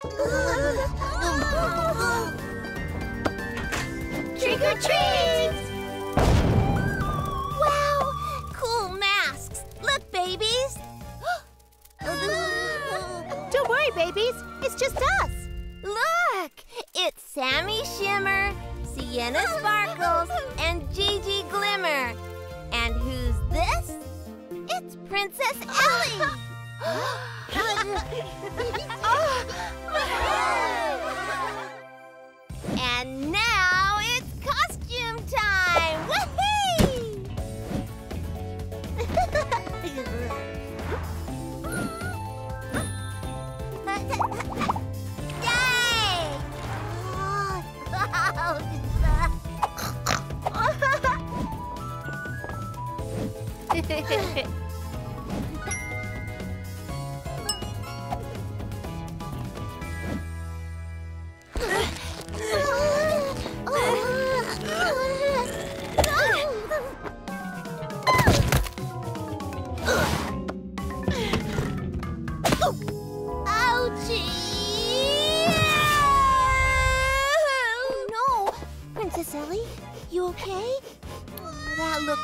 Trick or treat! Wow! Cool masks! Look, babies! Don't worry, babies. It's just us. Look! It's Sammie Shimmer, Siena Sparkles, and Gigi Glimmer. And who's this? It's Princess Ellie! And now it's costume time! Woohoo! Yay!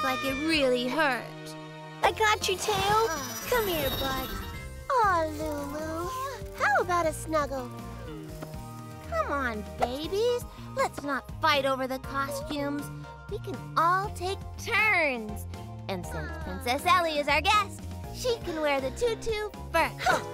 Like it really hurt. I got you, Teo. Come here, buddy. Aw, Lulu. How about a snuggle? Come on, babies. Let's not fight over the costumes. We can all take turns. And since Princess Ellie is our guest, she can wear the tutu first.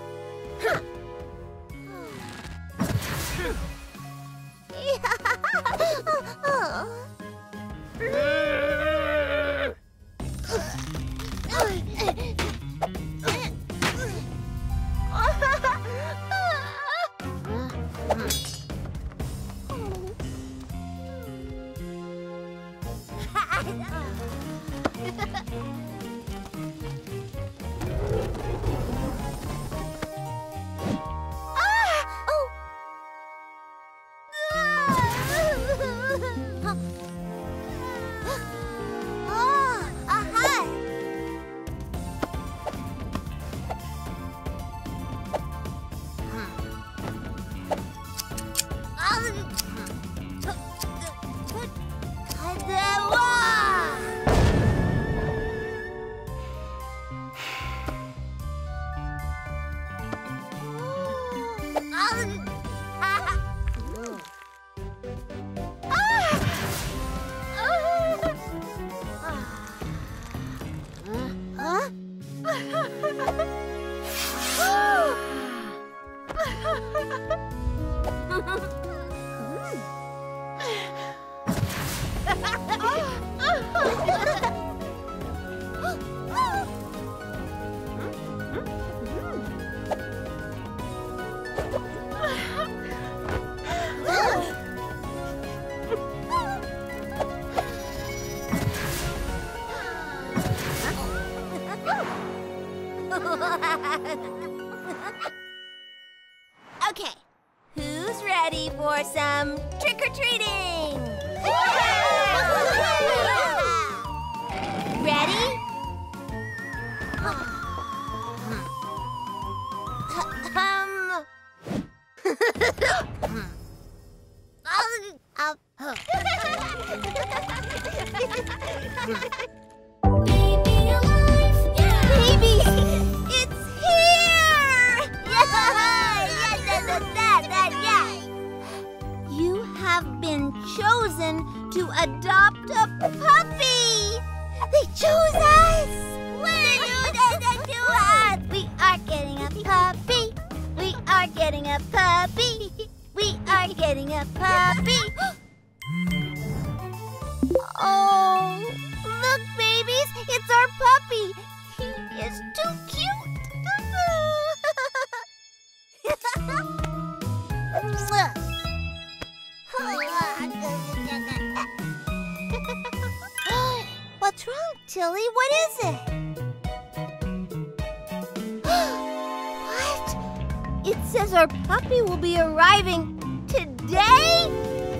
Okay, who's ready for some trick-or-treating? Ready? What's wrong, Tilly? What is it? What? It says our puppy will be arriving today?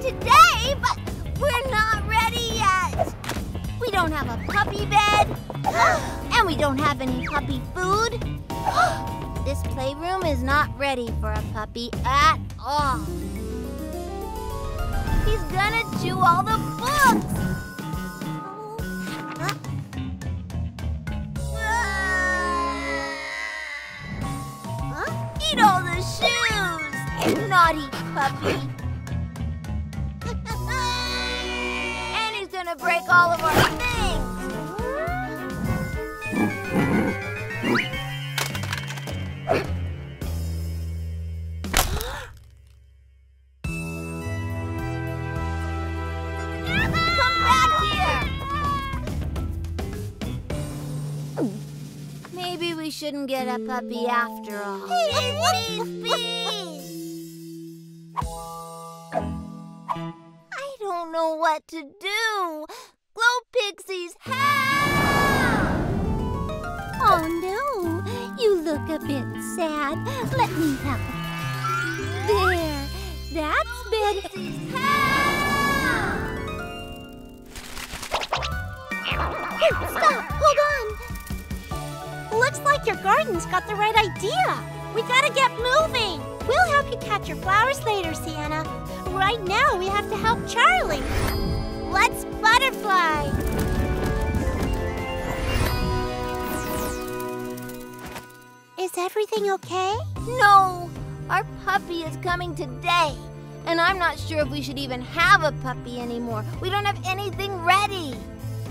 Today? But we're not ready yet. We don't have a puppy bed. And we don't have any puppy food. This playroom is not ready for a puppy at all. He's gonna chew all the books! Eat all the shoes! Naughty puppy! And he's gonna break all of our things! Shouldn't get a puppy after all. I don't know what to do. Glo Pixies, help! Oh no, you look a bit sad. Let me help. There, that's better. Help! Stop, hold on. Looks like your garden's got the right idea. We gotta get moving. We'll help you catch your flowers later, Siena. Right now, we have to help Charlie. Let's butterfly. Is everything okay? No, our puppy is coming today. And I'm not sure if we should even have a puppy anymore. We don't have anything ready.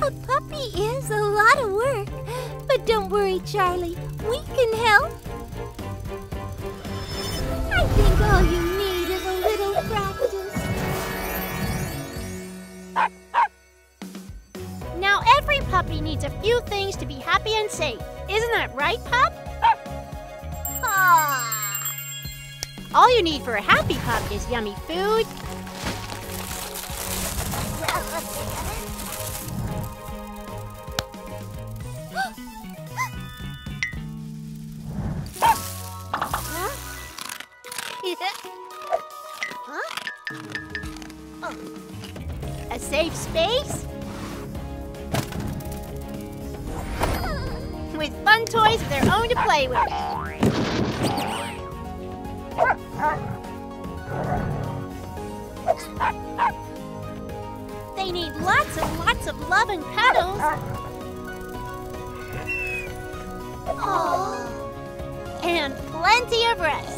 A puppy is a lot of work. But don't worry, Charlie. We can help. I think all you need is a little practice. Now every puppy needs a few things to be happy and safe. Isn't that right, Pup? Ah. All you need for a happy pup is yummy food, a safe space with fun toys of their own to play with. They need lots of love and cuddles. Aww. And plenty of rest.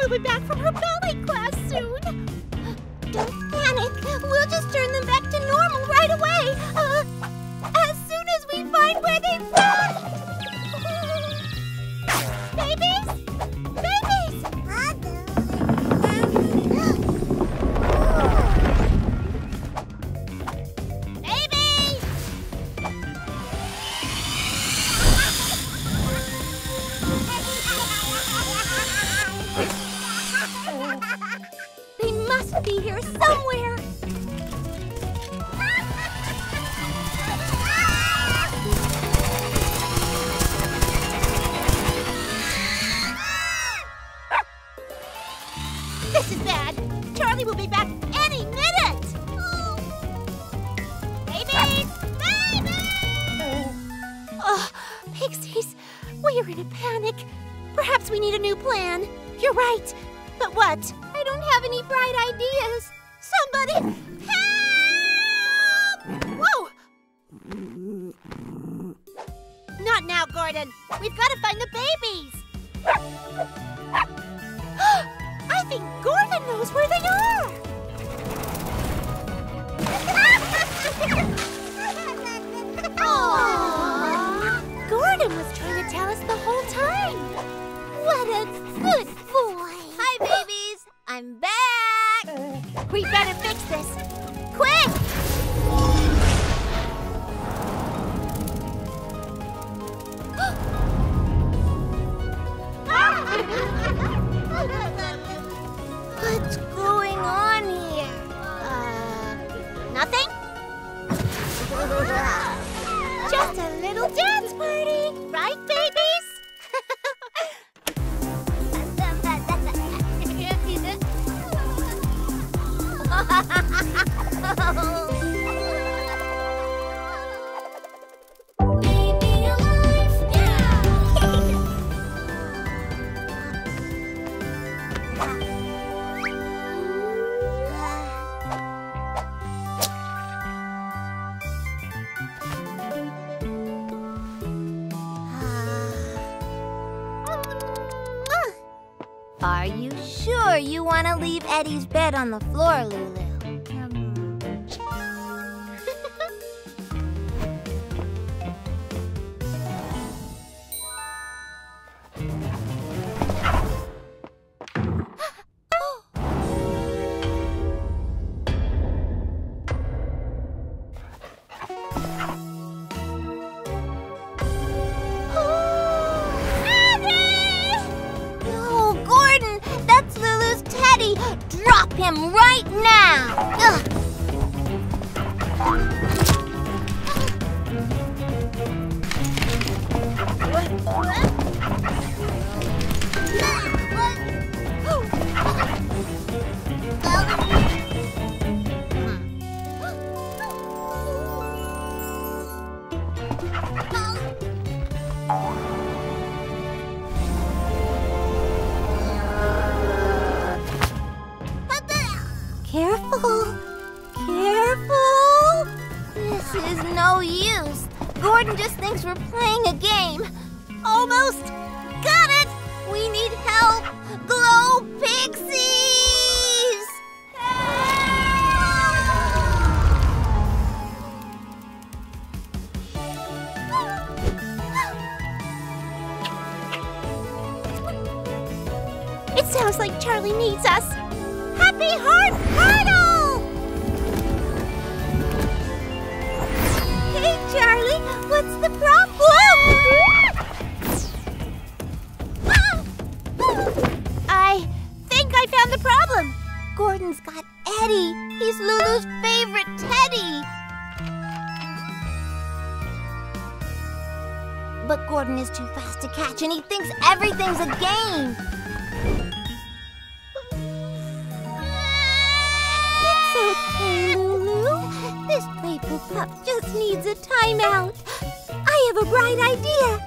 We'll be back from her ballet class soon. Don't panic. We'll just turn the must be here somewhere. This is bad. Charlie will be back any minute. Babies! Babies! Oh, Pixies, we are in a panic. Perhaps we need a new plan. You're right. But what? I don't have any bright ideas. Somebody help! Whoa! Not now, Gordon. We've got to find the babies. I think Gordon knows where they are. Aww. Gordon was trying to tell us the whole time. What a good boy. Hi, babies. I'm back. We better fix this. Quick! What's going on here? Nothing? Just a little dance party, right, babies? Being alive, yeah. Are you sure you want to leave Eddie's bed on the floor, Lulu? And he thinks everything's a game. It's okay, Lulu. This playful pup just needs a timeout. I have a bright idea.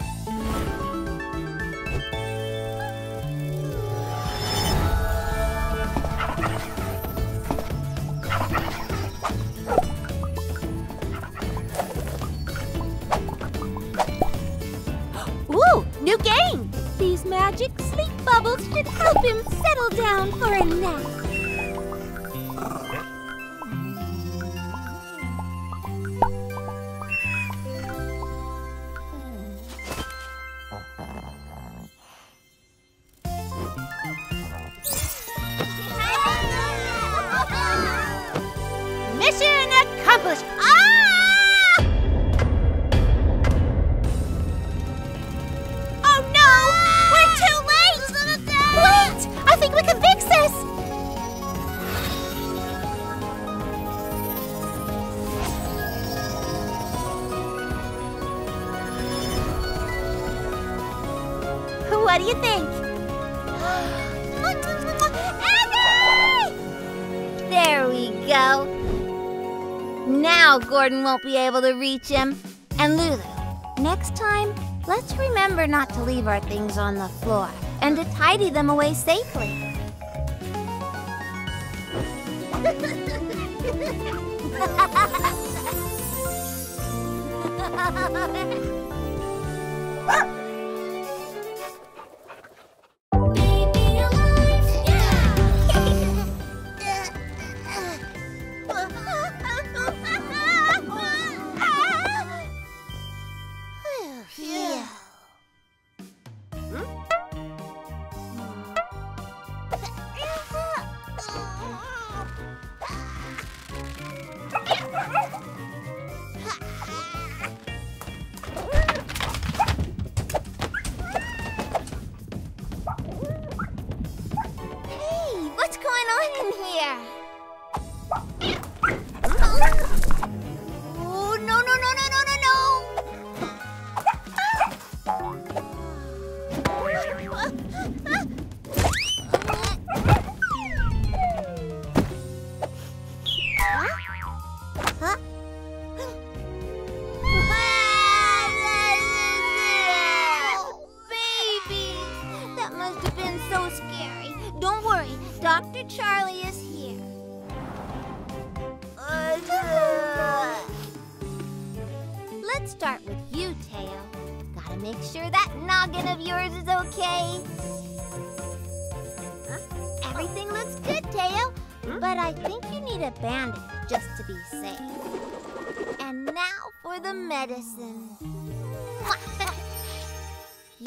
do you think? Abby! There we go. Now Gordon won't be able to reach him. And Lulu, next time, let's remember not to leave our things on the floor and to tidy them away safely.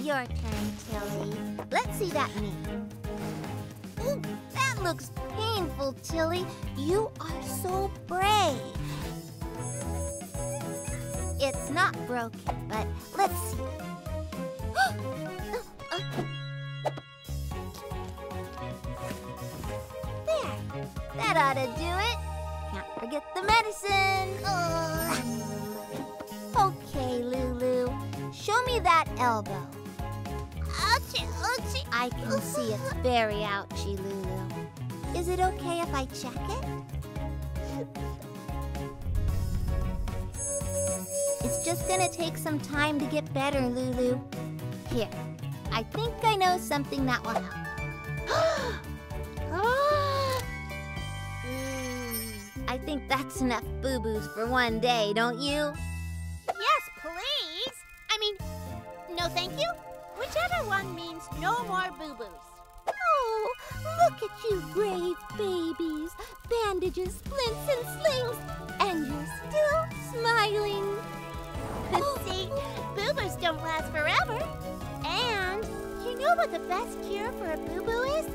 Your turn, Tilly. Let's see that knee. Ooh, that looks painful, Tilly. You are so brave. It's not broken, but let's see. There. That ought to do it. Can't forget the medicine. Okay, Lulu. Show me that elbow. I can see it's very ouchy, Lulu. Is it okay if I check it? It's just gonna take some time to get better, Lulu. Here, I think I know something that will help. I think that's enough boo-boos for one day, don't you? Yes, please. I mean, no thank you. Whichever one means no more boo-boos. Oh, look at you brave babies. Bandages, splints, and slings. And you're still smiling. See, boo-boos don't last forever. And you know what the best cure for a boo-boo is?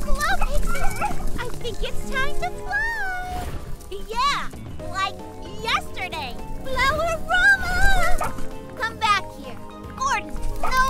Glo Pixie, I think it's time to fly! Yeah, like yesterday! Flower-rama! Come back here! Gordon, no!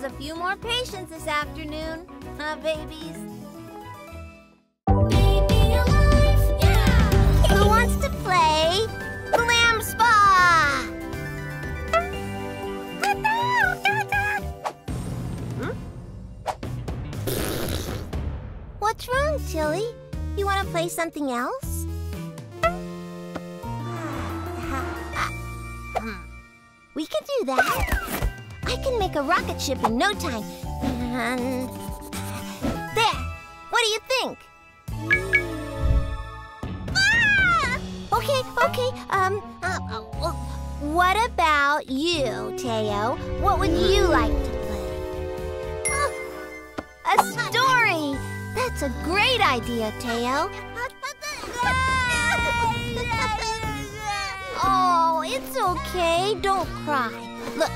A few more patients this afternoon, huh, babies? Baby alive, yeah! Who wants to play Glam Spa? What's wrong, Tilly? You want to play something else? We can do that. I can make a rocket ship in no time. There! What do you think? Ah! Okay, Okay, what about you, Teo? What would you like to play? A story! That's a great idea, Teo. Oh, it's okay. Don't cry. Look,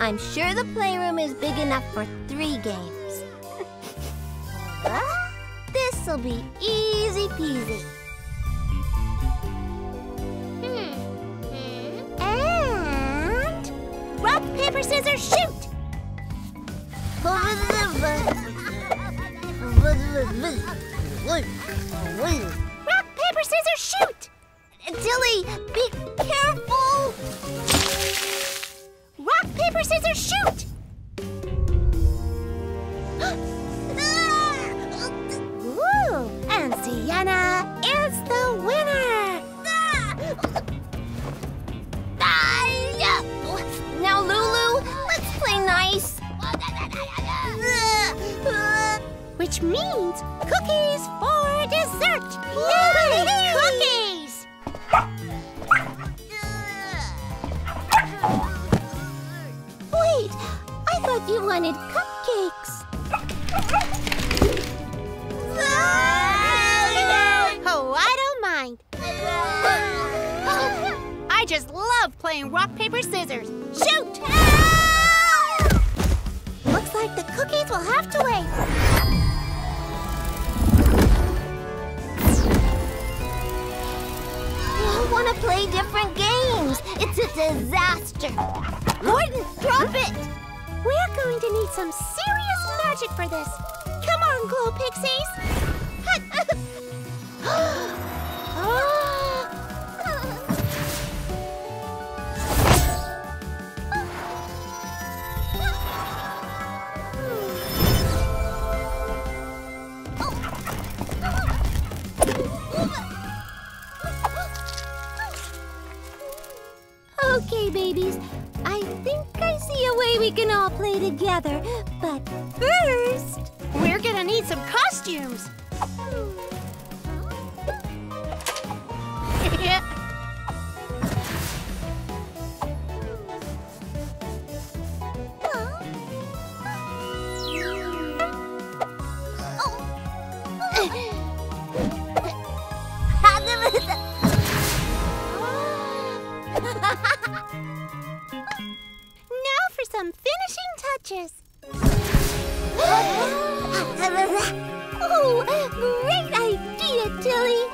I'm sure the playroom is big enough for 3 games. This'll be easy peasy. And... rock, paper, scissors, shoot! Rock, paper, scissors, shoot! Tilly, be careful! Rock, paper, scissors, shoot! Woo! And Siena is the winner! Now, Lulu, let's play nice. Which means cookies for dessert! Yay! Cookies! Wait, I thought you wanted cupcakes. Oh, I don't mind. I just love playing rock, paper, scissors. Shoot! Looks like the cookies will have to wait. I want to play different games. It's a disaster. Gordon, drop it. We're going to need some serious magic for this. Come on, Glo Pixies. Okay, babies, I think I see a way we can all play together, but first... we're gonna need some costumes! Oh, great idea, Tilly!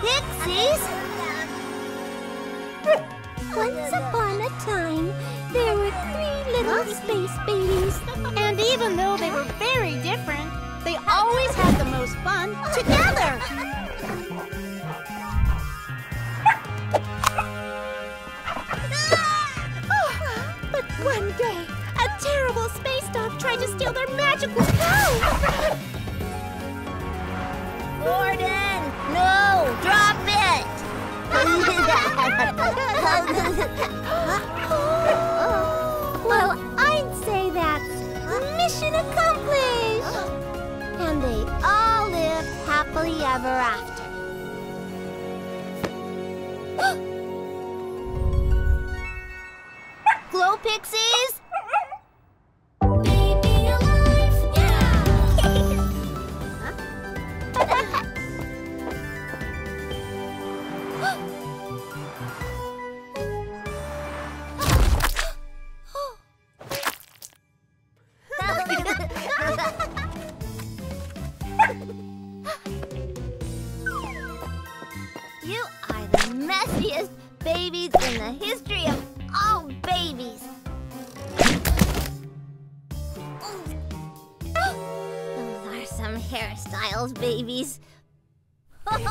Pixies! Once upon a time, there were 3 little space babies. And even though they were very different, they always had the most fun together! One day, a terrible space dog tried to steal their magical cow! Gordon! No! Drop it! Well, I'd say that's mission accomplished! And they all lived happily ever after. Glo Pixies? Baby alive, yeah! You are the messiest babies in the history of all babies! Those are some hairstyles, babies. Come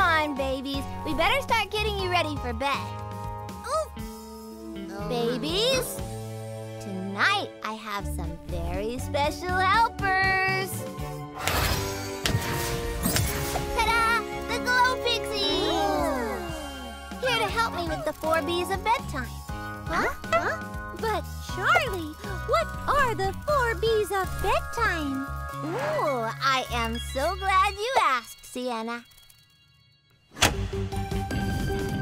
on, babies. We better start getting you ready for bed. Babies? Tonight, I have some very special helpers. Ta-da! The Glo Pixies! Here to help me with the 4 B's of bedtime. Huh? Huh? But Charlie, what are the 4 B's of bedtime? Ooh, I am so glad you asked, Siena.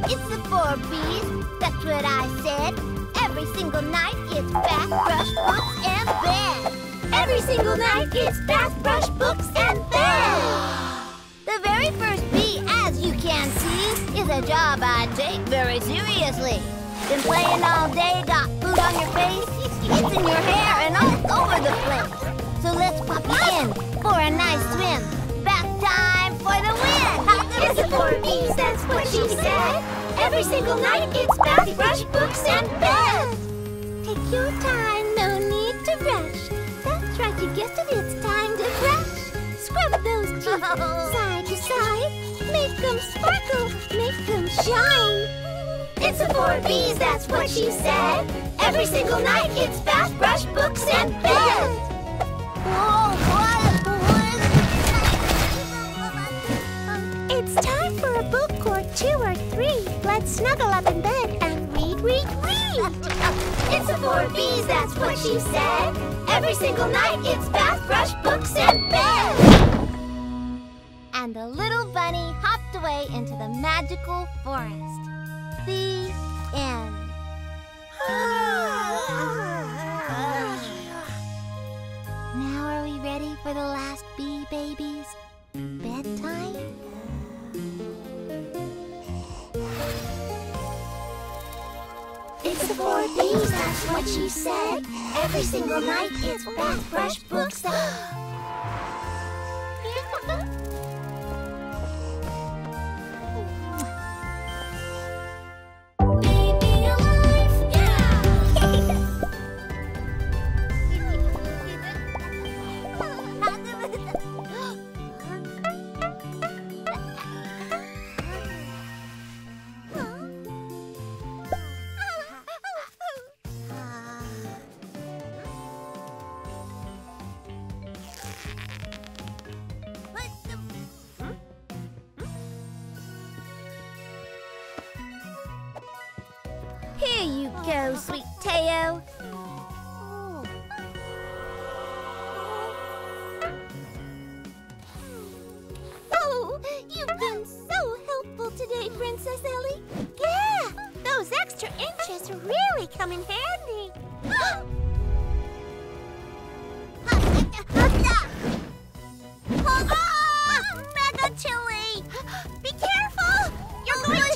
It's the 4 B's, that's what I said. Every single night it's bath, brush, books, and bed. Every single night it's bath, brush, books, and bed. The very first B, as you can see, is a job I take very seriously. Been playing all day, got food on your face, it's in your hair and all over the place. So let's pop you in for a nice swim. Bath time for the win! It's the 4 B's, that's what she said. Every single night it's bath, brush, books, and bed. Take your time, no need to rush. That's right, you guessed it, it's time to brush. Scrub those teeth side to side. Make them sparkle, make them shine. It's the 4 B's, that's what she said. Every single night it's bath, brush, books, and bed. Whoa, what? It's time for a book or 2 or 3. Let's snuggle up in bed and read. It's the 4 B's, that's what she said. Every single night it's bath, brush, books, and bed. And the little bunny hopped away into the magical forest. The end. Now are we ready for the last bee babies? Bedtime? It's the 4 B's, that's what she said. Every single night it's bath, brush, books. Here you go, sweet Teo. Oh, you've been so helpful today, Princess Ellie. Yeah, those extra inches really come in handy. Mega Tilly! Be careful! You're going to...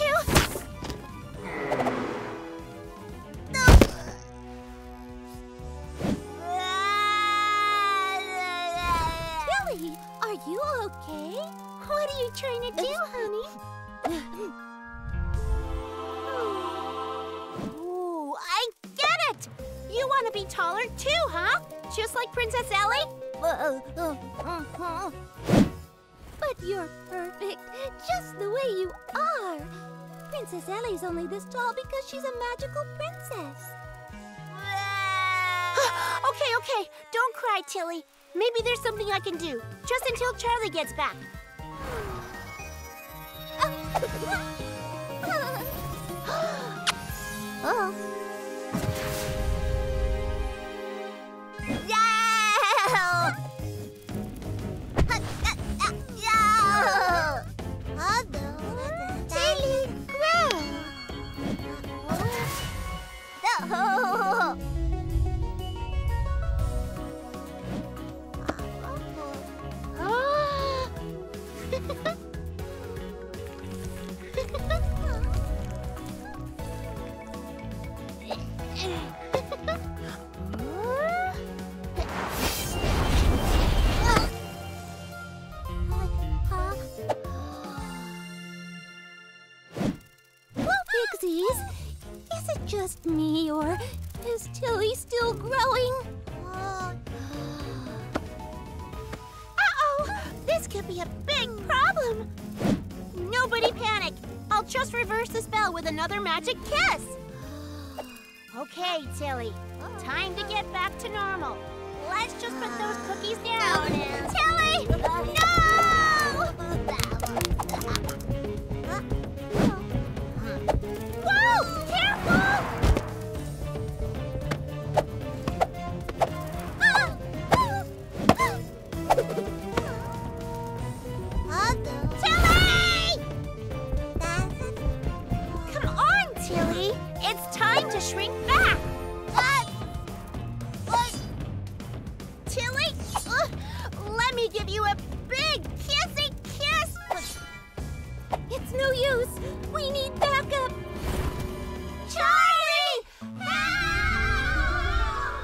Just like Princess Ellie? But you're perfect, just the way you are. Princess Ellie's only this tall because she's a magical princess. Okay, don't cry, Tilly. Maybe there's something I can do, just until Charlie gets back. Oh. Is it just me, or is Tilly still growing? Uh-oh! This could be a big problem! Nobody panic! I'll just reverse the spell with another magic kiss! Okay, Tilly. Time to get back to normal. Let's just put those cookies down and... Tilly! No! Whoa! Shrink back! Tilly, let me give you a big kissy kiss! It's no use. We need backup. Charlie! Help!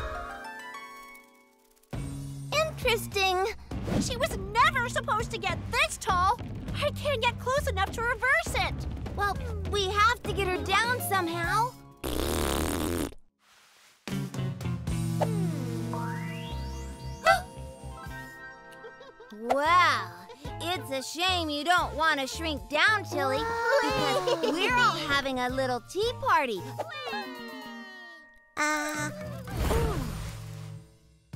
Interesting. She was never supposed to get this tall. I can't get close enough to reverse it. Well, we have to get her down somehow. Well, it's a shame you don't want to shrink down, Tilly, because we're all having a little tea party.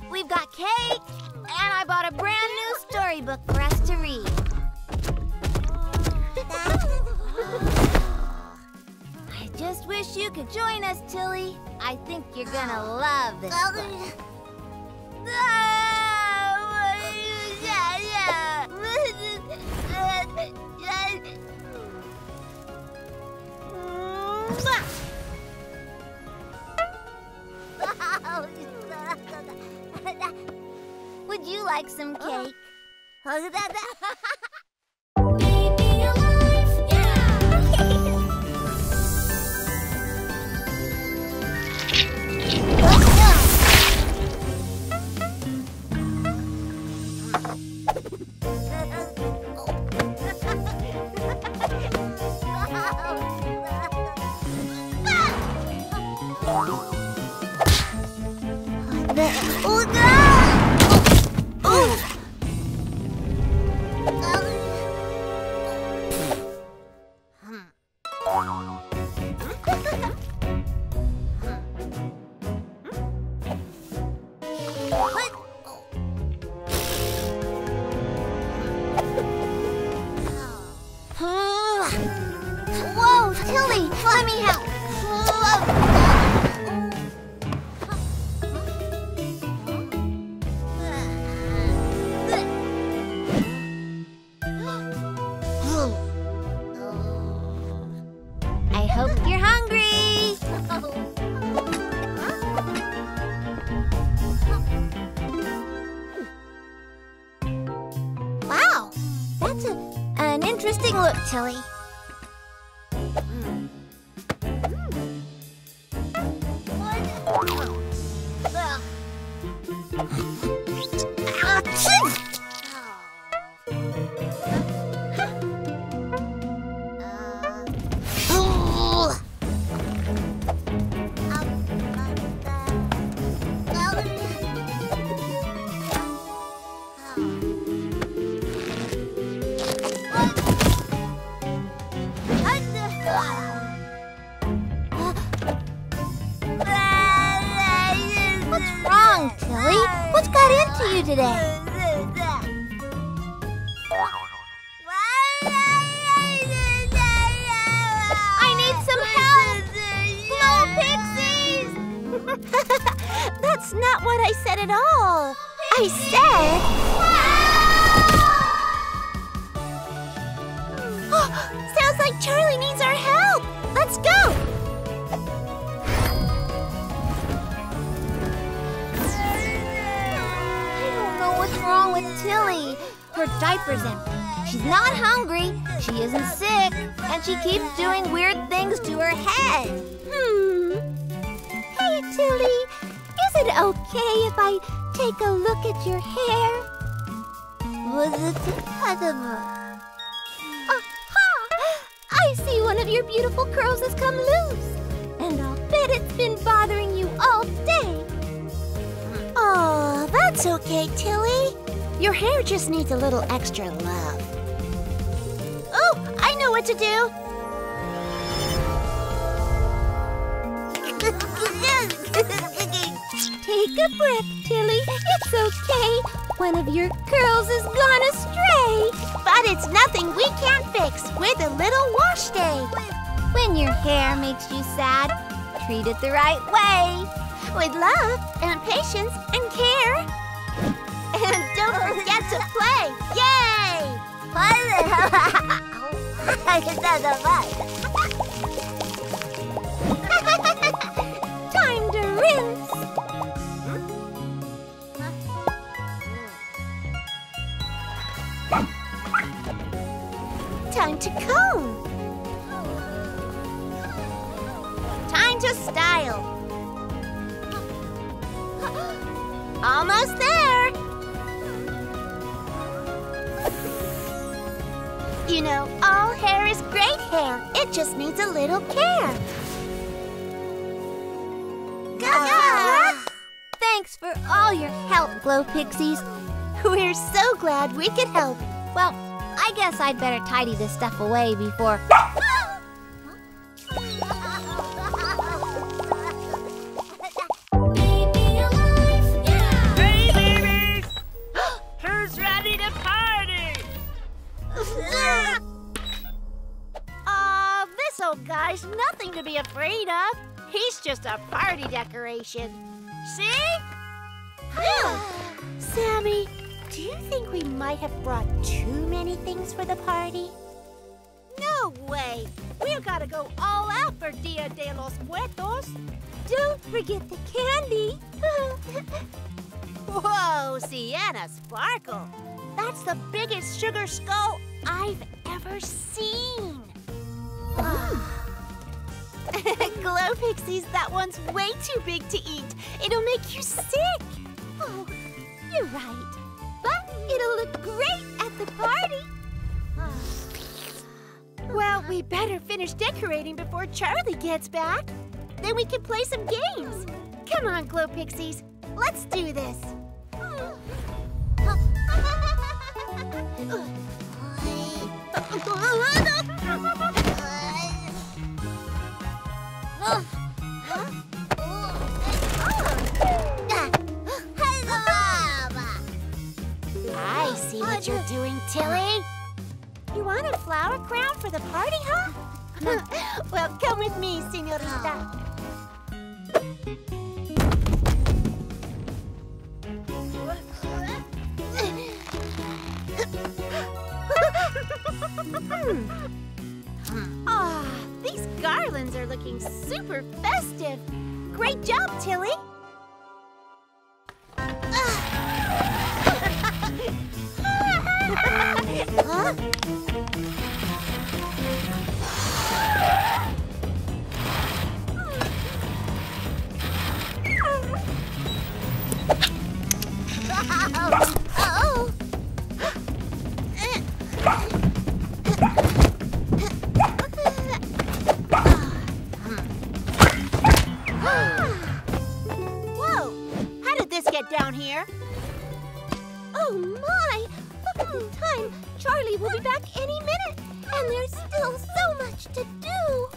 We've got cake, and I bought a brand new storybook for us to read. I just wish you could join us, Tilly. I think you're gonna love this book. Would you like some cake? Tilly. A little extra love. Oh, I know what to do. Take a breath, Tilly. It's okay. One of your curls has gone astray. But it's nothing we can't fix. We're the little wash day. When your hair makes you sad, treat it the right way. With love and patience and care. And don't forget to play! Yay! Time to rinse! Time to comb! Time to style! Almost there! You know, all hair is great hair. It just needs a little care. Gaga! Thanks for all your help, Glo Pixies. We're so glad we could help. Well, I guess I'd better tidy this stuff away before... Guy's nothing to be afraid of. He's just a party decoration. See? Sammie, do you think we might have brought too many things for the party? No way. We've got to go all out for Dia de los Muertos. Don't forget the candy. Whoa, Siena Sparkle. That's the biggest sugar skull I've ever seen. Glo Pixies, that one's way too big to eat. It'll make you sick. Oh, you're right. But it'll look great at the party. Well, we better finish decorating before Charlie gets back. Then we can play some games. Come on, Glo Pixies. Let's do this. I see what you're doing, Tilly. You want a flower crown for the party, huh? Well, come with me, señorita. These garlands are looking super festive. Great job, Tilly. Huh? Down here. Oh my! Time! Charlie will be back any minute, and there's still so much to do.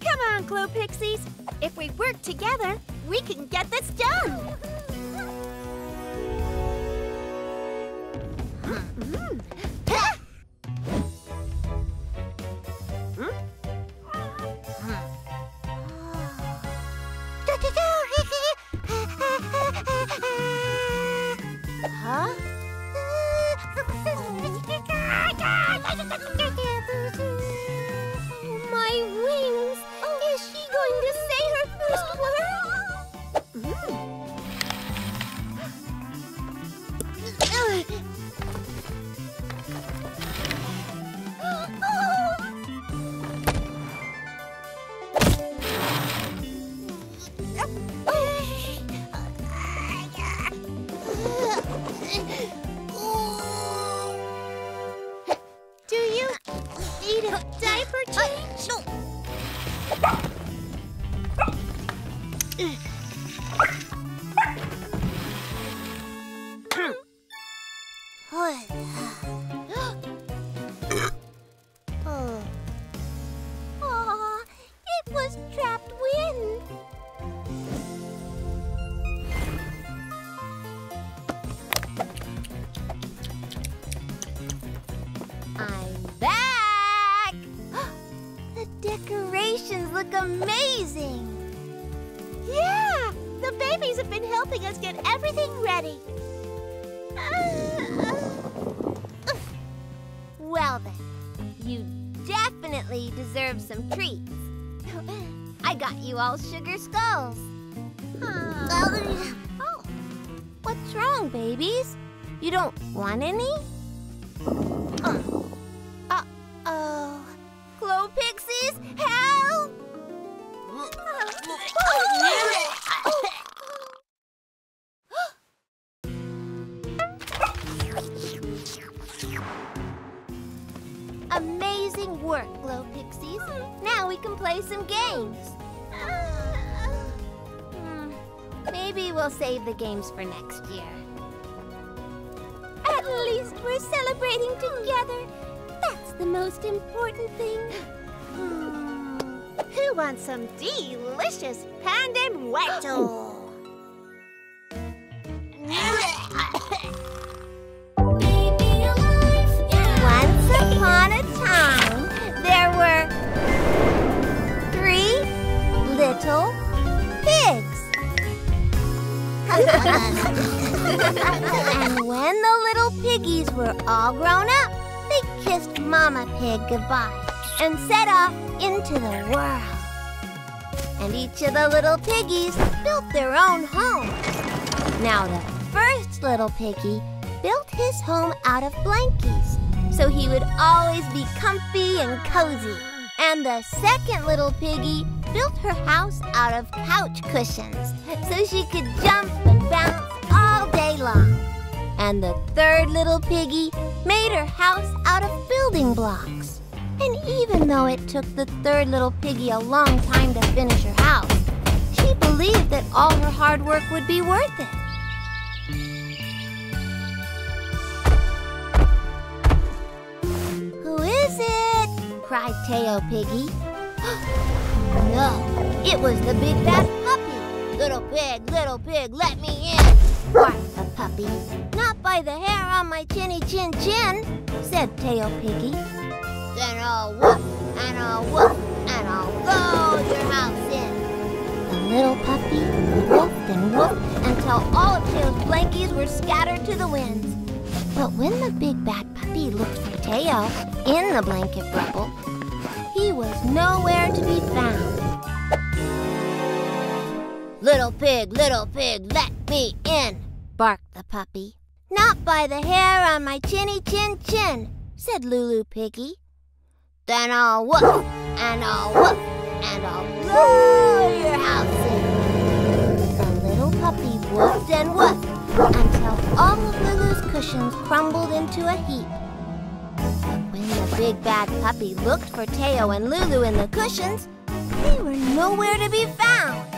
Come on, Glo Pixies. If we work together, we can get this done. Huh? My wings! Is she going to say her first word? Do you need a diaper change? No. Oh. Aw, it was trapped wind. amazing! Yeah! The babies have been helping us get everything ready. Well then, you definitely deserve some treats. I got you all sugar skulls. Oh. What's wrong, babies? You don't want any? Uh-oh. Glo Pixies, help! Amazing work, Glo Pixies. Now we can play some games. Maybe we'll save the games for next year. At least we're celebrating together. That's the most important thing. Who wants some delicious pandan-wetto? Once upon a time, there were 3 little pigs. And when the little piggies were all grown up, they kissed Mama Pig goodbye and set off into the world. And each of the little piggies built their own home. Now the first little piggy built his home out of blankies, so he would always be comfy and cozy. And the second little piggy built her house out of couch cushions, so she could jump and bounce all day long. And the third little piggy made her house out of building blocks. And even though it took the third little piggy a long time to finish her house, she believed that all her hard work would be worth it. Who is it? Cried Teo Piggy. No, it was the big bad puppy. Little pig, let me in, barked the puppy. Not by the hair on my chinny chin chin, said Teo Piggy. Then I'll woof, and I'll woof, and I'll load your house in. The little puppy woofed and woofed until all of Teo's blankies were scattered to the winds. But when the big bad puppy looked for Teo in the blanket rubble, he was nowhere to be found. Little pig, let me in, barked the puppy. Not by the hair on my chinny chin chin, said Lulu Piggy. Then I'll woof, and I'll woof, and I'll blow your house in. The little puppy woofed and woofed until all of Lulu's cushions crumbled into a heap. When the big bad puppy looked for Teo and Lulu in the cushions, they were nowhere to be found.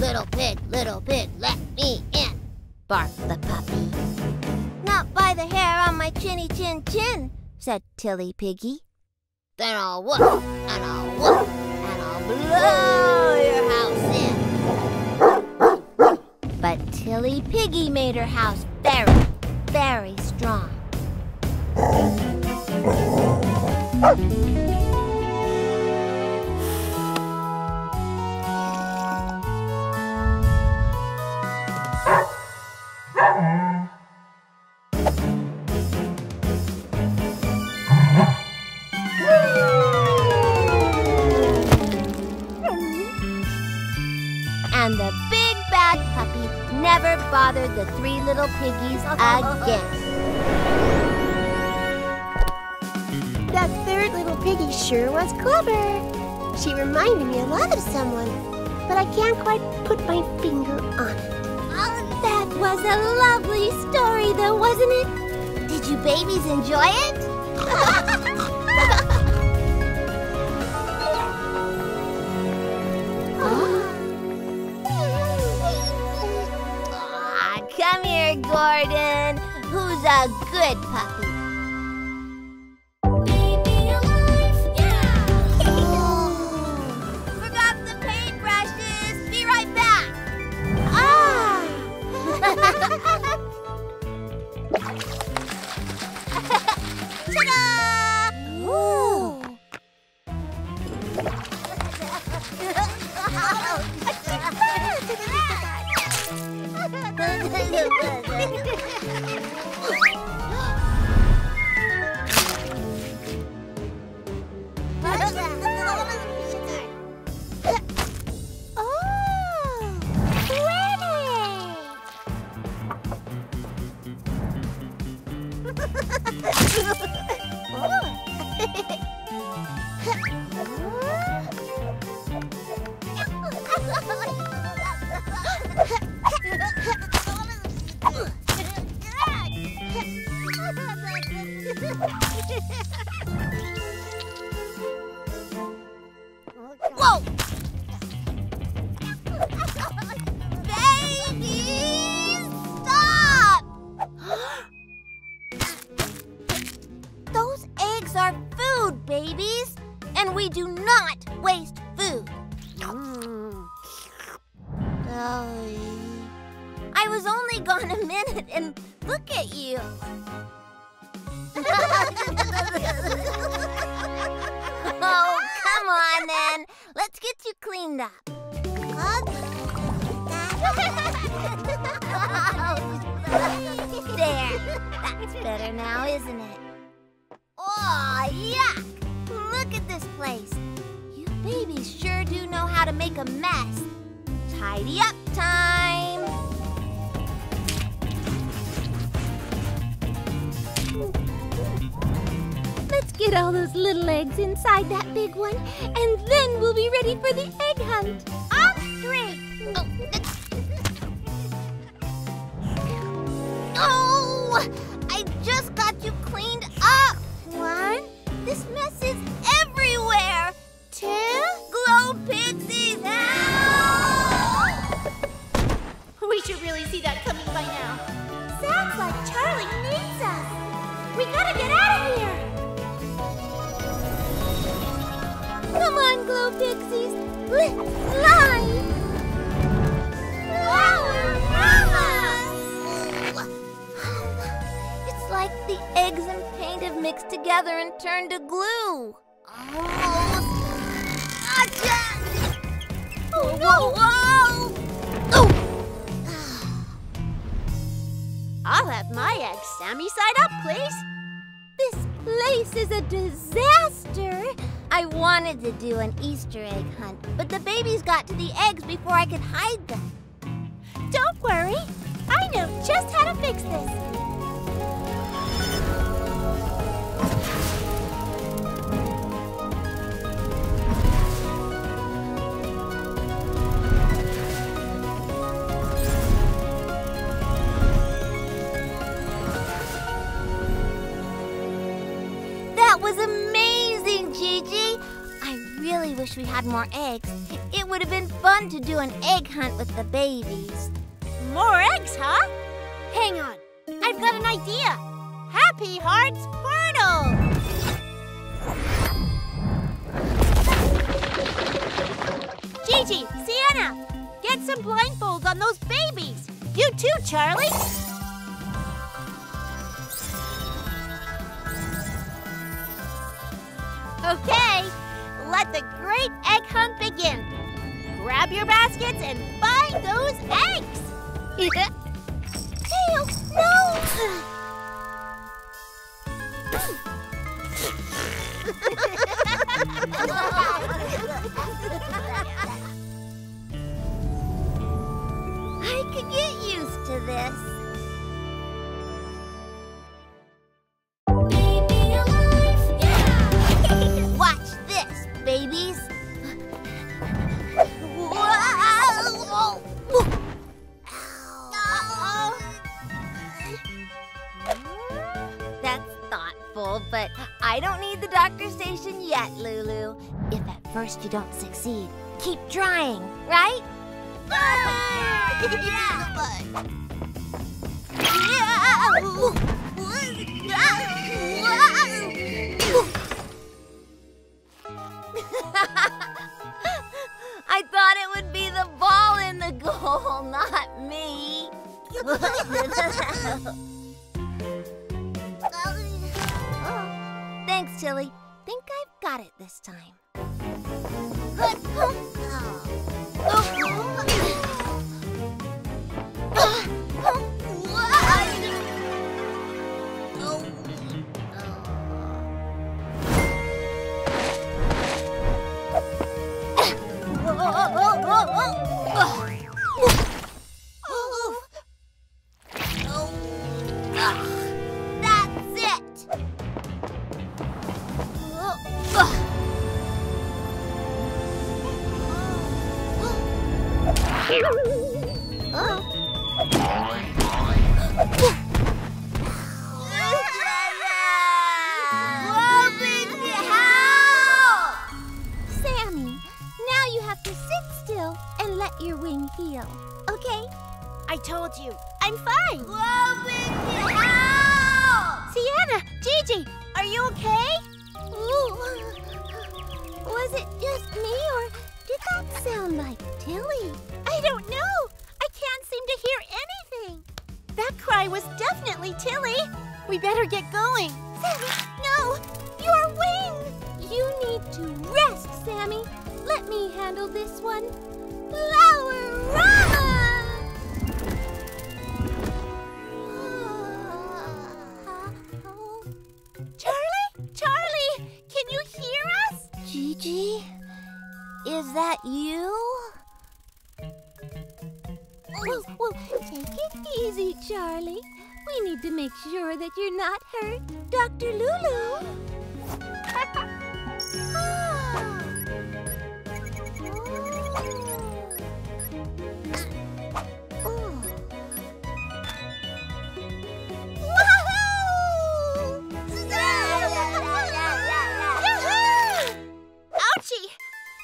Little pig, let me in, barked the puppy. Not by the hair on my chinny chin chin, said Tilly Piggy. Then I'll woof, and I'll woof, and I'll blow your house in. But Tilly Piggy made her house very strong. And the big bad puppy never bothered the 3 little piggies again. That third little piggy sure was clever. She reminded me a lot of someone, but I can't quite put my finger on it. Oh, that was a lovely story though, wasn't it? Did you babies enjoy it? Oh, come here, Gordon. Who's a good puppy? Ta-da! Ooh. More eggs. It would have been fun to do an egg hunt with the babies. More eggs, huh? Hang on. I've got an idea. Happy Hearts Portal! Gigi, Siena, get some blindfolds on those babies. You too, Charlie. Okay. Let the great egg hunt begin. Grab your baskets and find those eggs. Teo, no! I could get used to this. First, you don't succeed. Keep trying, right? I thought it would be the ball in the goal, not me. Thanks, Tilly. Think I've got it this time. you okay? Ooh. Was it just me, or did that sound like Tilly? I don't know. I can't seem to hear anything. That cry was definitely Tilly. We better get going. Sammie, no! Your wing! You need to rest, Sammie. Let me handle this one. Flower-rama! Charlie, can you hear us? Gigi, is that you? Whoa, whoa, take it easy, Charlie. We need to make sure that you're not hurt. Dr. Lulu. Ah. Oh. Oh. Ouchie!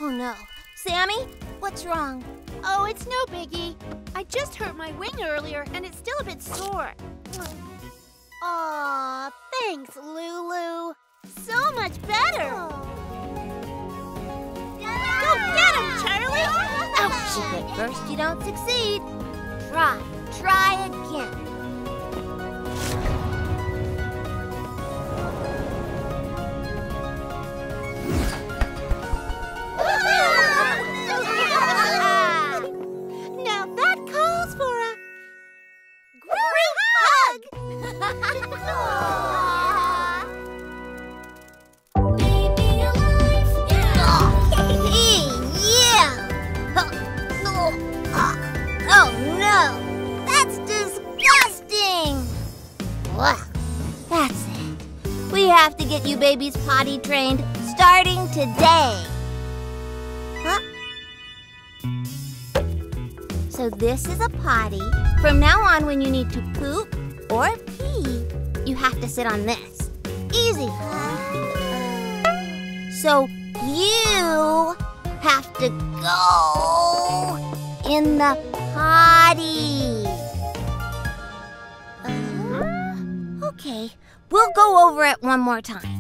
Oh no. Sammie, what's wrong? Oh, it's no biggie. I just hurt my wing earlier and it's still a bit sore. Aw, thanks, Lulu. So much better. Go get him, Charlie! Ouch, if at first you don't succeed, try again. Baby's potty trained starting today. Huh? So this is a potty. From now on, when you need to poop or pee, you have to sit on this. Easy. So you have to go in the potty. Okay, we'll go over it one more time.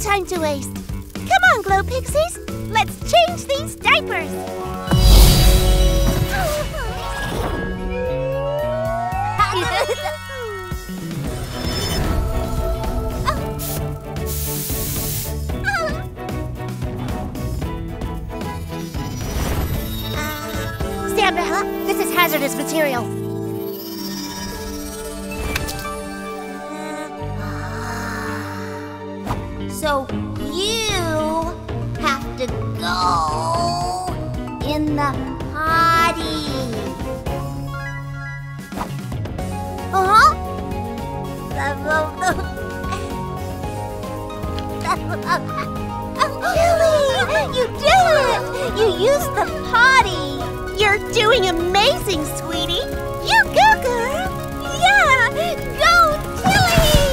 Time to waste. Come on, Glo Pixies. Let's change these diapers. Stand back. This is hazardous material. So you have to go in the potty. Tilly, you did it! You used the potty. You're doing amazing, sweetie. You go, girl. Yeah, go, Tilly.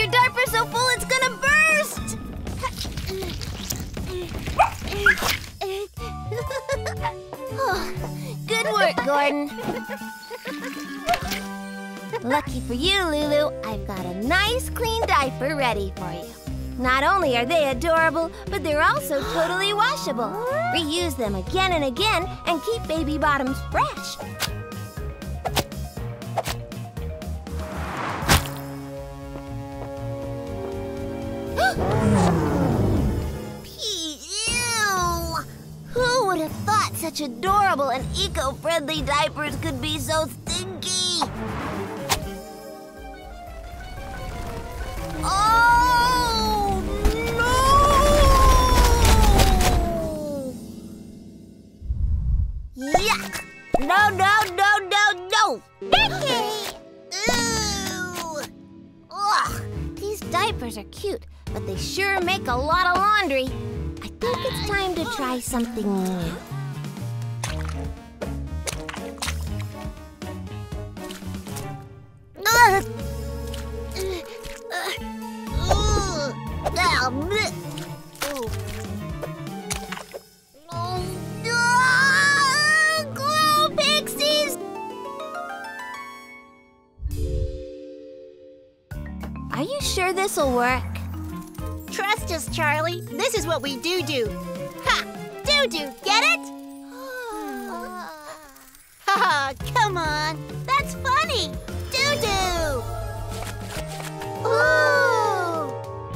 Your diaper's so full it's gonna burst! Good work, Gordon. Lucky for you, Lulu, I've got a nice clean diaper ready for you. Not only are they adorable, but they're also totally washable. Reuse them again and again and keep baby bottoms fresh. Ew! Who would have thought such adorable and eco-friendly diapers could be so stinky? Oh, no! Yuck! No, no, no, no, no! Becky! Ew! Ugh! These diapers are cute, but they sure make a lot of laundry. I think it's time to try something new. Glo Pixies! Are you sure this'll work? Trust us, Charlie. This is what we do. Ha! Do. Get it? Ha! Come on. That's funny. Do. Ooh!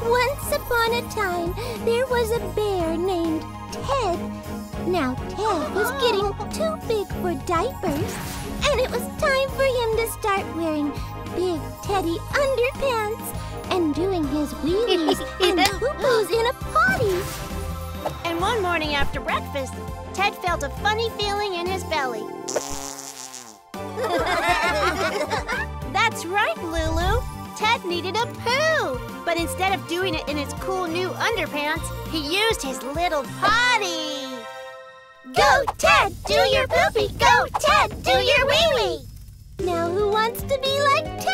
Once upon a time, there was a bear named Ted. Now Ted was getting too big for diapers, and it was time for him to start wearing big teddy underpants and doing his wheelies and poo-poos in a potty. And one morning after breakfast, Ted felt a funny feeling in his belly. That's right, Lulu. Ted needed a poo. But instead of doing it in his cool new underpants, he used his little potty. Go, Ted, do your poopy. Go, Ted, do your wee-wee. Now who wants to be like Ted?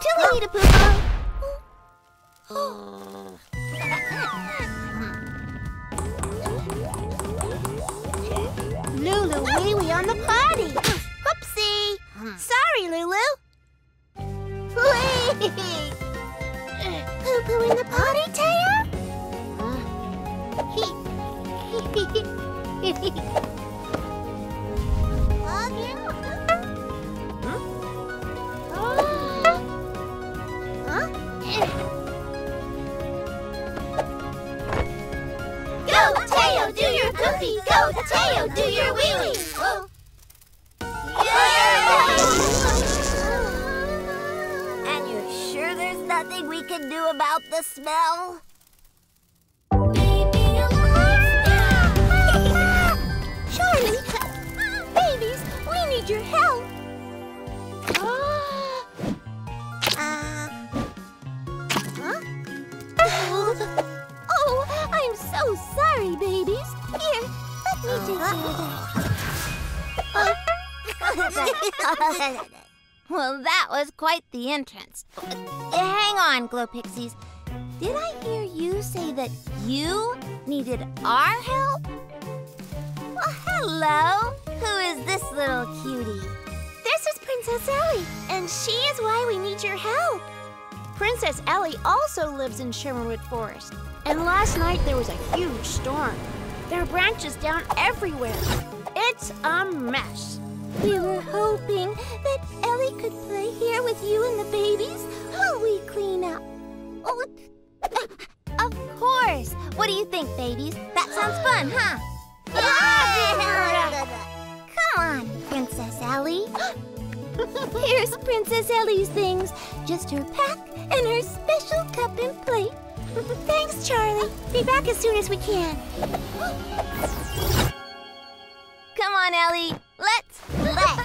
Tilly need a poo-poo. Lulu wee-wee on the potty. Whoopsie. Sorry, Lulu. Poo-poo in the potty, Teo? Go, Teo, do your poopy. Go, Teo, do your wee-wee. Oh. Nothing we can do about the smell? Baby alive! Charlie! Babies, we need your help! Oh, I'm so sorry, babies. Here, let me take care of that. Well, that was quite the entrance. Hang on, Glo Pixies. Did I hear you say that you needed our help? Well, hello. Who is this little cutie? This is Princess Ellie, and she is why we need your help. Princess Ellie also lives in Shimmerwood Forest, and last night there was a huge storm. There are branches down everywhere. It's a mess. We were hoping that Ellie could play here with you and the babies while we clean up. Oh, of course! What do you think, babies? That sounds fun, huh? Yeah! Come on, Princess Ellie. Here's Princess Ellie's things. Just her pack and her special cup and plate. Thanks, Charlie. Be back as soon as we can. Come on, Ellie. Let's play!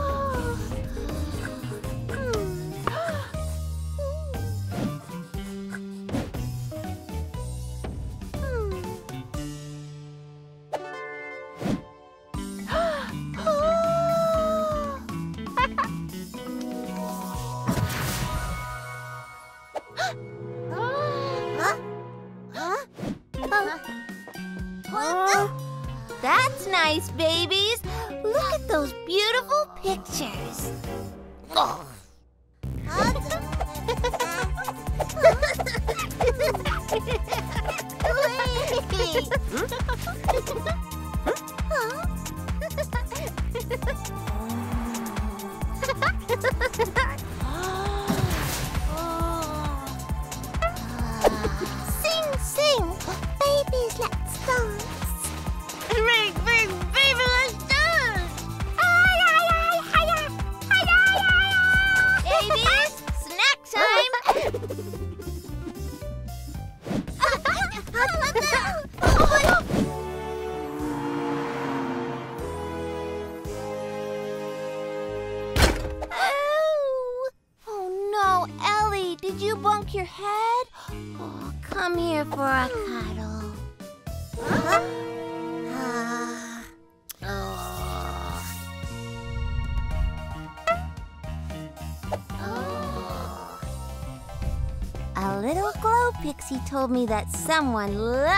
Told me that someone loves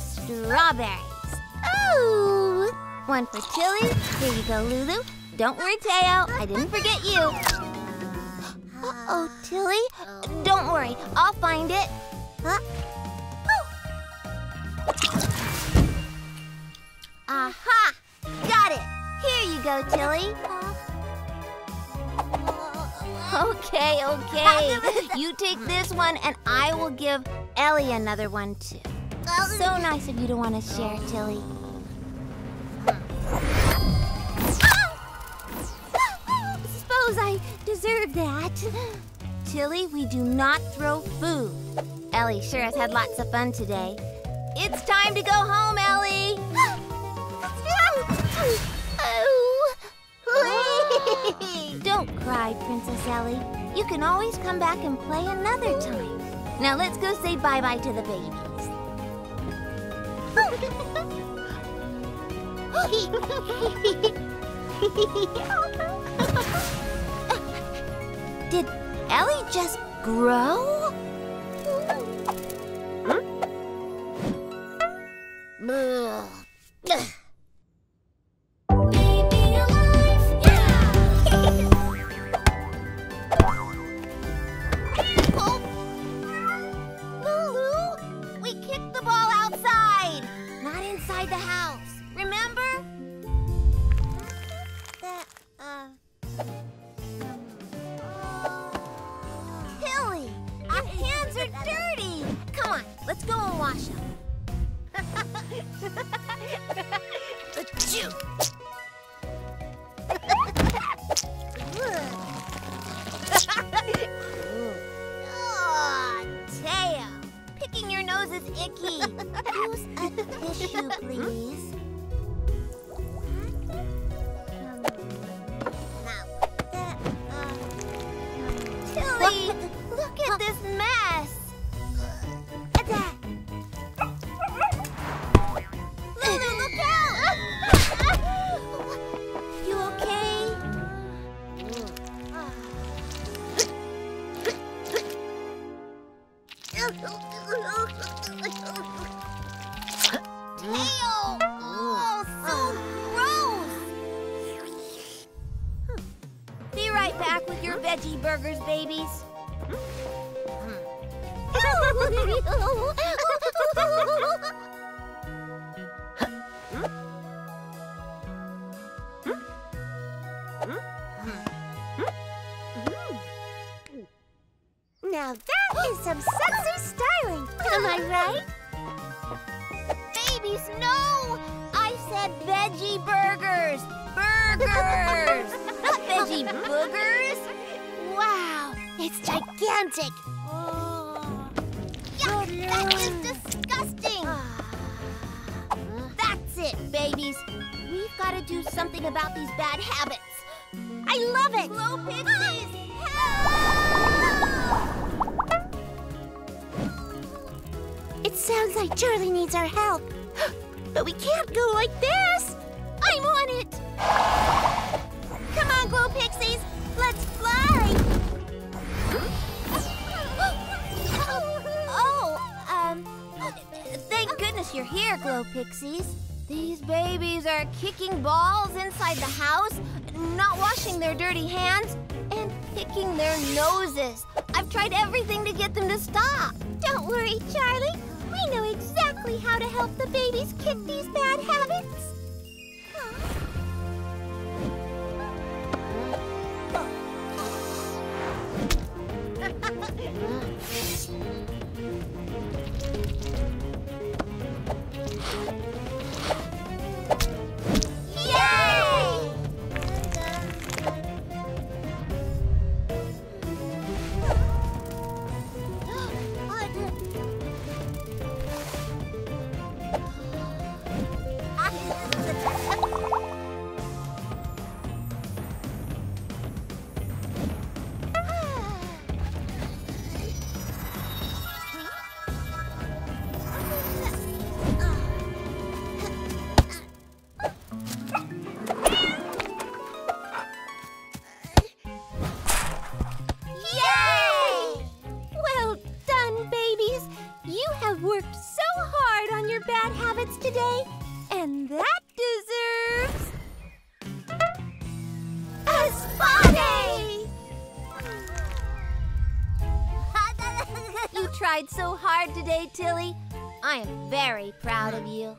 strawberries. Ooh! One for Tilly. Here you go, Lulu. Don't worry, Teo. I didn't forget you. Uh-oh, Tilly. Don't worry. I'll find it. Huh? Oh. Aha! Got it. Here you go, Tilly. Okay, okay. You take this one and I will give Ellie another one too. So nice of you to want to share, Tilly. Suppose I deserve that. Tilly, we do not throw food. Ellie sure has had lots of fun today. It's time to go home, Ellie. Don't cry, Princess Ellie. You can always come back and play another time. Now let's go say bye-bye to the babies. Did Ellie just grow? Veggie boogers? Wow, it's gigantic. Oh. Yuck, that is disgusting. That's it, babies. We've got to do something about these bad habits. I love it. Glo Pixies, help! It sounds like Charlie needs our help. But we can't go like this. I'm on it. Come on, Glo Pixies. Let's fly. Thank goodness you're here, Glo Pixies. These babies are kicking balls inside the house, not washing their dirty hands, and picking their noses. I've tried everything to get them to stop. Don't worry, Charlie. We know exactly how to help the babies kick these bad habits. So hard today, Tilly. I am very proud of you.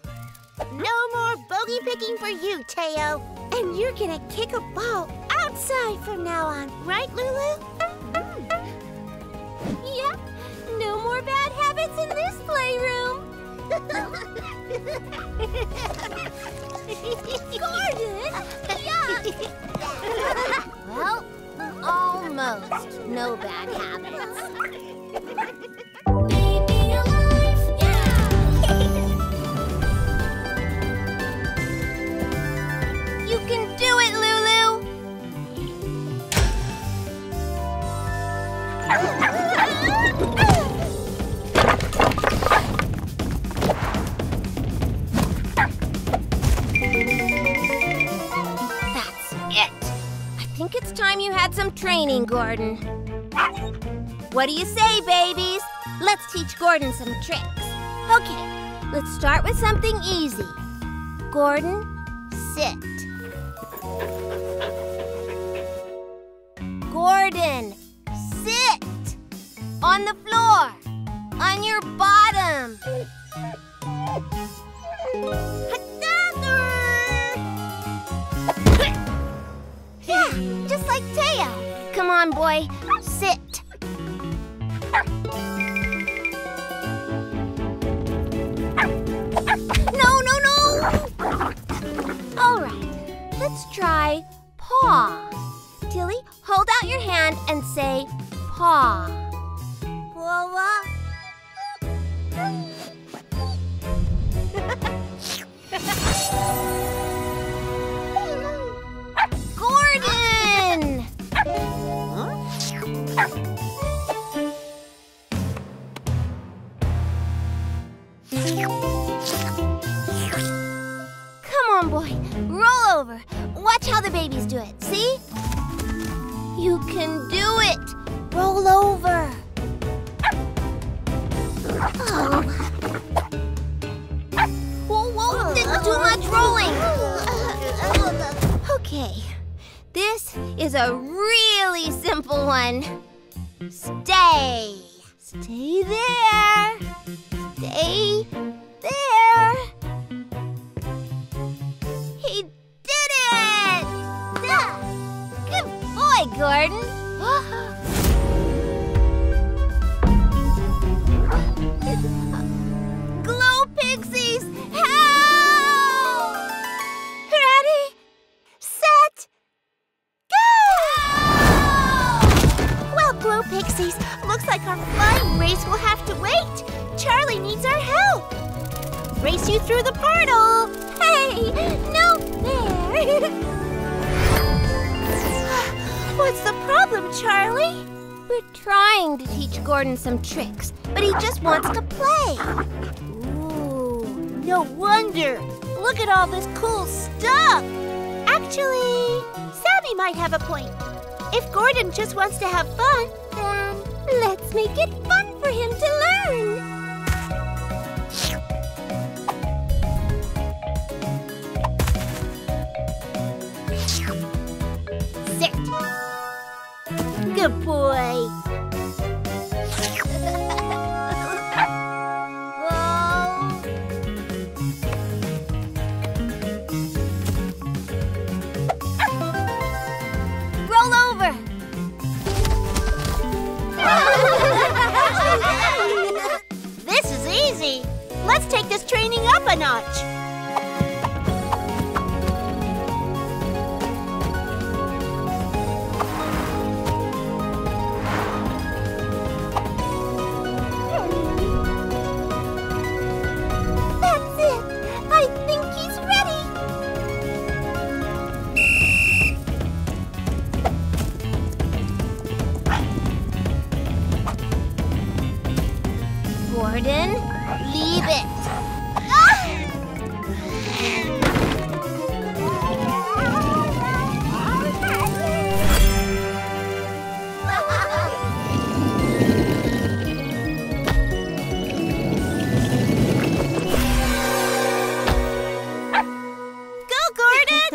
No more bogey picking for you, Teo. And you're gonna kick a ball outside from now on, right, Lulu? Yep, no more bad habits in this playroom. Gordon! Yuck! Well, almost no bad habits. Training, Gordon. What do you say, babies? Let's teach Gordon some tricks. Okay, let's start with something easy. Gordon, sit. Gordon, sit! On the floor, on your bottom. Yeah, just like Teo. Come on, boy. Sit. No! All right, let's try paw. Tilly, hold out your hand and say paw. Paw. Gordon! Come on, boy. Roll over. Watch how the babies do it. See? You can do it. Roll over. Oh. Whoa. Didn't too much rolling. Okay. This is a really simple one. Stay. Stay there. Stay there. He did it! Good boy, Gordon. Glo Pixies, help! Ready? Set! Go! Glo Pixies, looks like our flying race will have to wait. Charlie needs our help. Race you through the portal. Hey, no fair. What's the problem, Charlie? We're trying to teach Gordon some tricks, but he just wants to play. Ooh, no wonder. Look at all this cool stuff. Actually, Sammie might have a point. If Gordon just wants to have fun, then let's make it fun for him to learn. Sit. Good boy. This is easy. Let's take this training up a notch. That's it. I think he's ready. Gordon, leave it. Go, Gordon!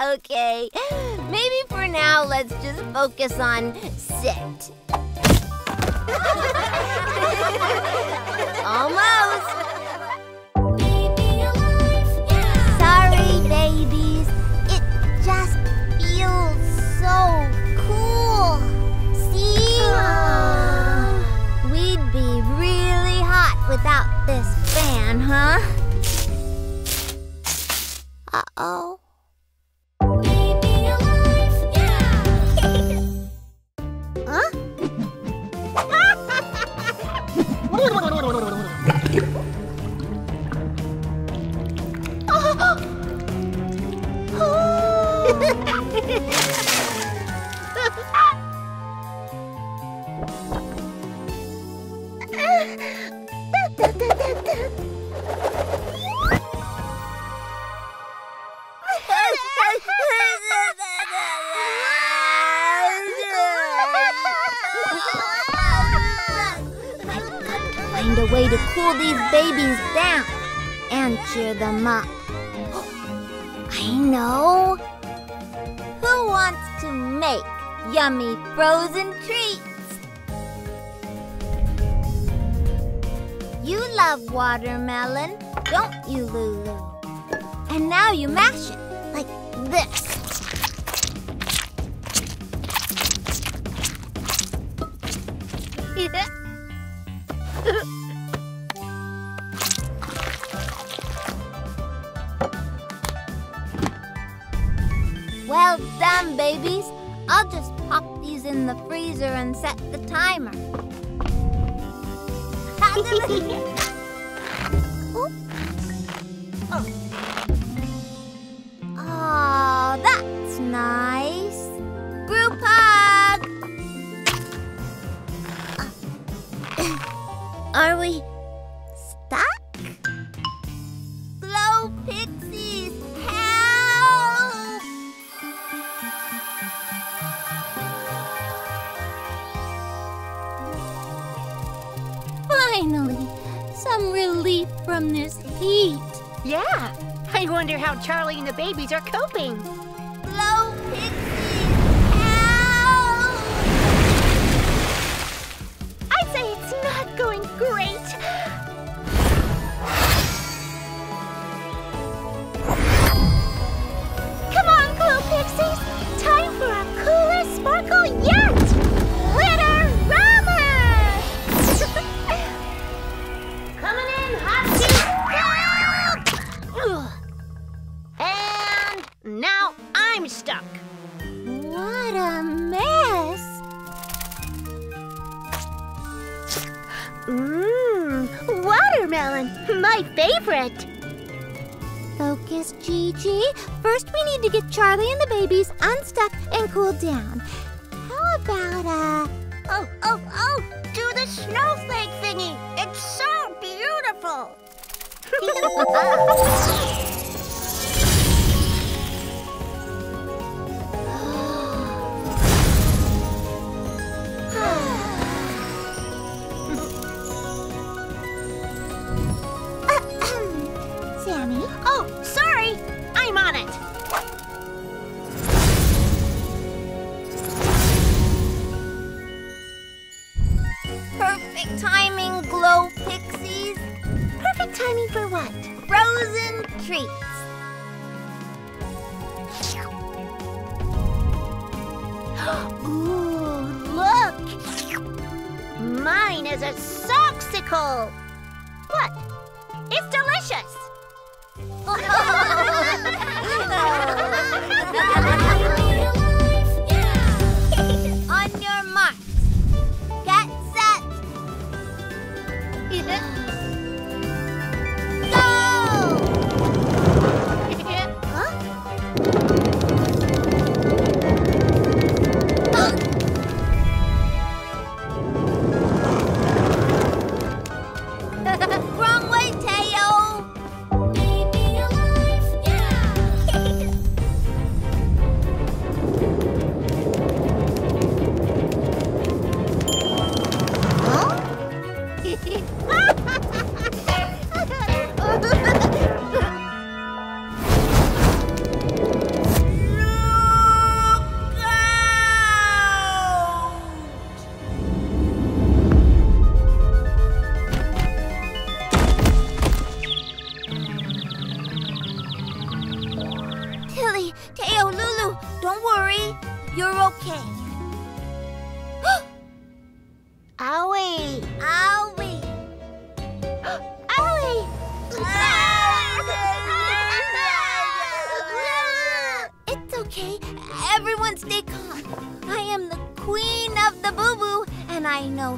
Okay, maybe for now, let's just focus on sit. Almost. Baby alive, yeah. Sorry, babies. It just feels so cool. See? We'd be really hot without this fan, huh? Uh-oh. Baby alive, yeah. Huh? Find a way to cool these babies down and cheer them up. I know. Who wants to make yummy frozen treats? You love watermelon, don't you, Lulu? And now you mash it like this. Well done, babies. I'll just pop these in the freezer and set the timer. Oh, that's nice. Group hug! Are we stuck? Glo Pixies, help! Finally, some relief from this heat. Yeah, I wonder how Charlie and the babies are coping. Glo Pixies, help! I'd say it's not going great. Come on, Glo Pixies. Time for our coolest sparkle yet. Glitterama! Coming in hot. And now Mmm, watermelon, my favorite. Focus, Gigi. First we need to get Charlie and the babies unstuck and cooled down. How about Oh, do the snowflake thingy. It's so beautiful. Sammie? Oh, sorry. I'm on it. Perfect timing, Glo Pixies. Perfect timing for what? Frozen treats. Ooh, look! Mine is a soxicle. What? It's delicious. On your marks, get set, go! Huh? Wrong way, Teo! Teo,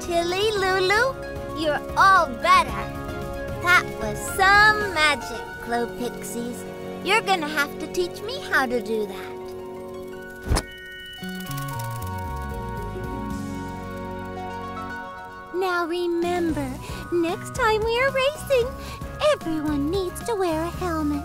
Tilly, Lulu, you're all better. That was some magic, Glo Pixies. You're gonna have to teach me how to do that. Now remember, next time we are racing, everyone needs to wear a helmet.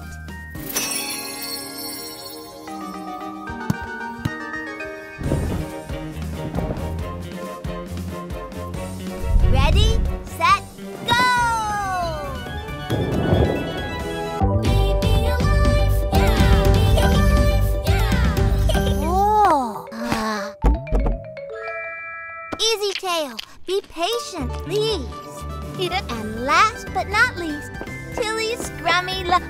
Ready, set, go! Whoa! Easy, Teo. Be patient, please. And last but not least, Tilly's Scrummy Lunch!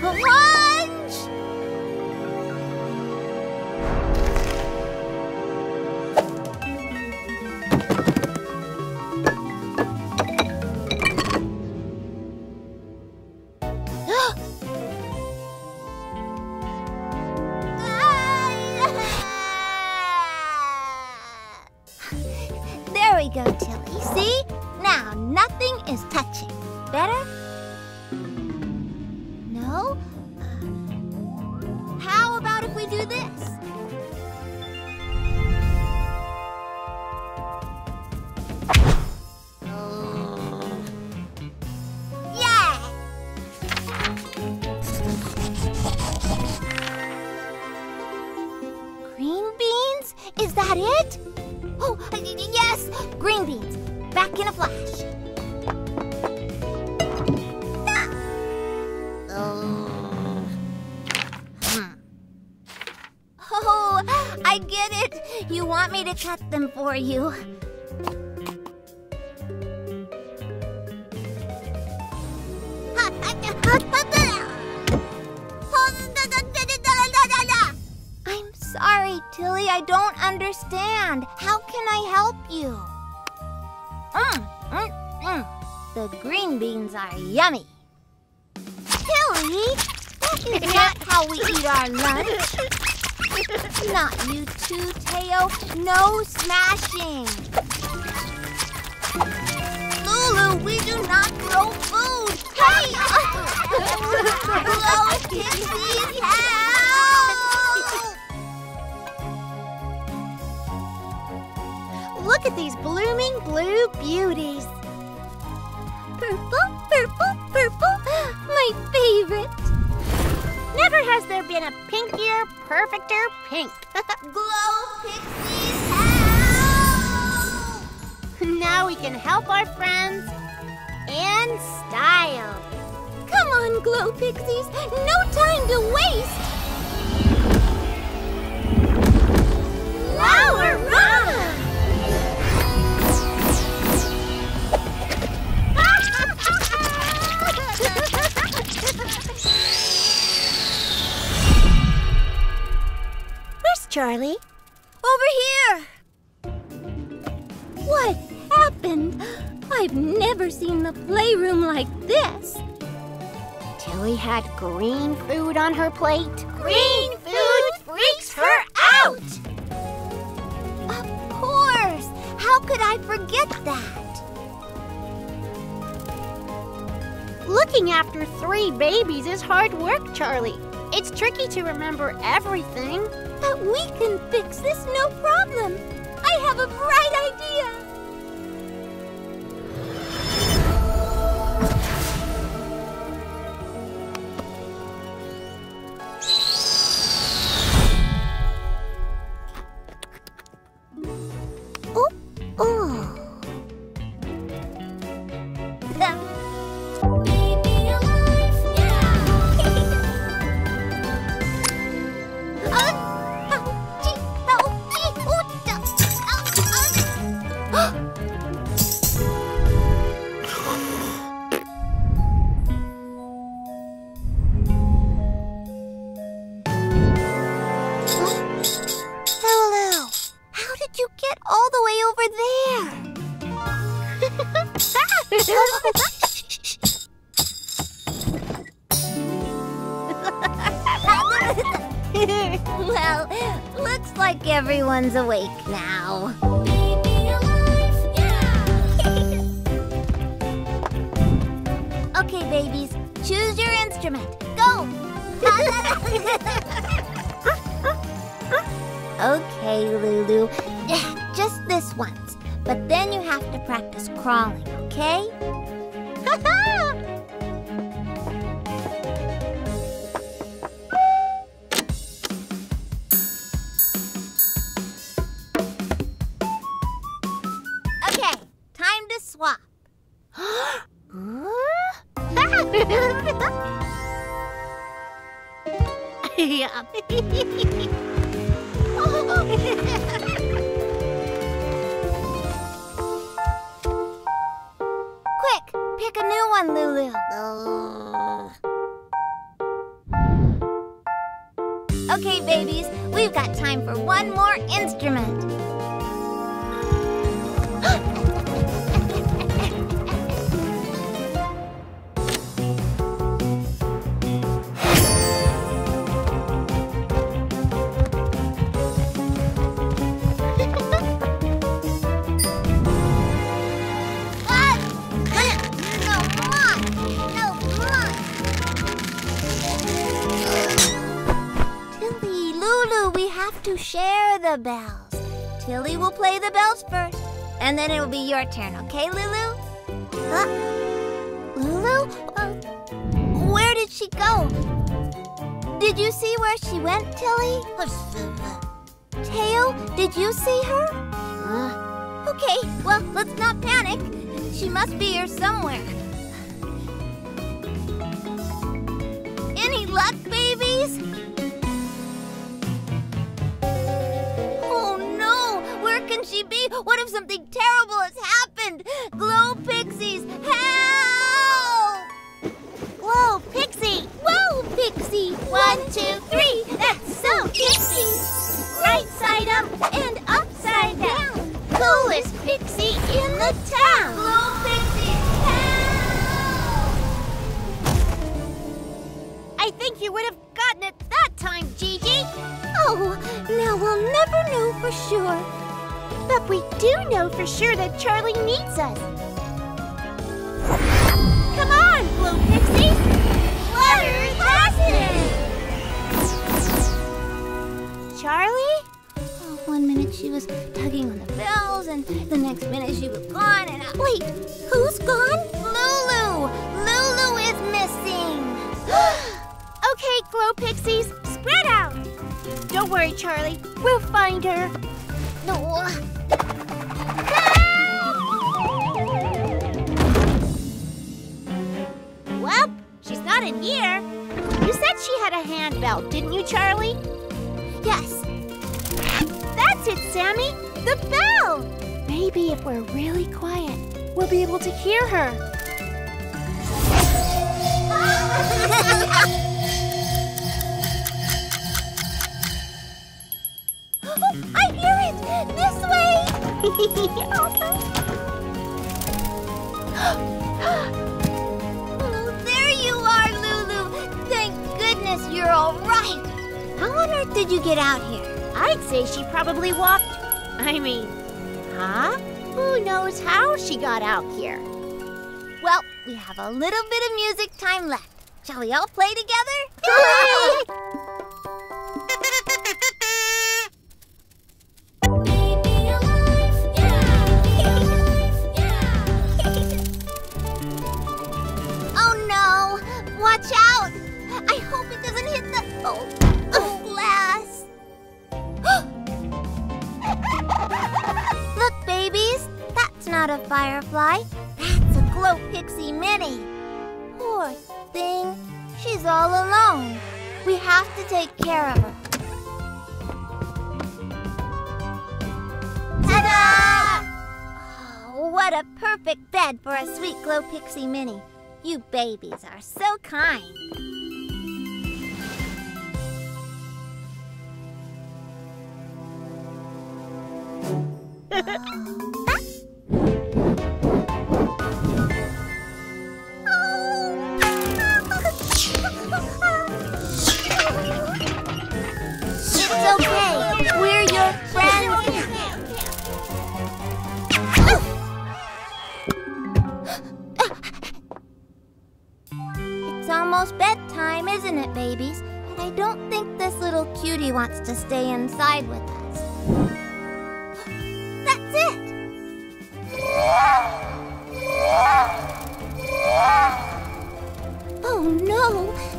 you go, Tilly. See? Now nothing is touching. Better? No? How about if we do this? Cut them for you. I'm sorry, Tilly. I don't understand. How can I help you? The green beans are yummy. Tilly, that is not how we eat our lunch. Not you too, Teo. No smashing. Lulu, we do not grow food. Hey! Glo Pixie, help! Look at these blooming blue beauties. Purple, purple, purple. My favorite. Never has there been a pinkier, perfecter pink. Glo Pixies, help! Now we can help our friends in style. Come on, Glo Pixies, no time to waste. Flower-rama! Charlie? Over here! What happened? I've never seen the playroom like this. Tilly had green food on her plate. Green food freaks her out! Of course! How could I forget that? Looking after 3 babies is hard work, Charlie. It's tricky to remember everything. But we can fix this, no problem. I have a bright idea. Well, looks like everyone's awake now. Be alive, yeah. Okay, babies, choose your instrument. Go! Okay, Lulu, just this once. But then you have to practice crawling, okay? the bells. Tilly will play the bells first, and then it will be your turn, okay, Lulu? Lulu? Where did she go? Did you see where she went, Tilly? Teo, did you see her? Okay, well, let's not panic. She must be here somewhere. Any luck, babies? Oh no, where can she be? What if something terrible has happened? Glo Pixies, help! Whoa, Pixie! Whoa, Pixie! 1, 2, 3, that's so Pixie! Right side up and upside down. Coolest Pixie in the town! Glo Pixie, help! I think you would have gotten it that time, Gigi! Oh, now we'll never know for sure. But we do know for sure that Charlie needs us. Come on, Glo Pixie! Flutter fasten! Charlie? 1 minute she was tugging on the bells, and the next minute she was gone, and Wait, who's gone? Lulu! Lulu is missing! Okay, Glo Pixies, spread out! Don't worry, Charlie. We'll find her. No. Help! Well, she's not in here. You said she had a handbell, didn't you, Charlie? Yes. That's it, Sammie! The bell! Maybe if we're really quiet, we'll be able to hear her. Oh, I hear it! This way! Oh, there you are, Lulu! Thank goodness you're all right! How on earth did you get out here? I'd say she probably walked. Who knows how she got out here? Well, we have a little bit of music time left. Shall we all play together? Oh no! Watch out! I hope it doesn't hit the... Oh, glass! Look, babies, that's not a firefly. That's a Glo Pixie Mini. Poor thing, she's all alone. We have to take care of her. Ta-da! Oh, what a perfect bed for a sweet Glo Pixie Mini. You babies are so kind. It's okay. We're your friends. It's almost bedtime, isn't it, babies? But I don't think this little cutie wants to stay inside with us. Oh no,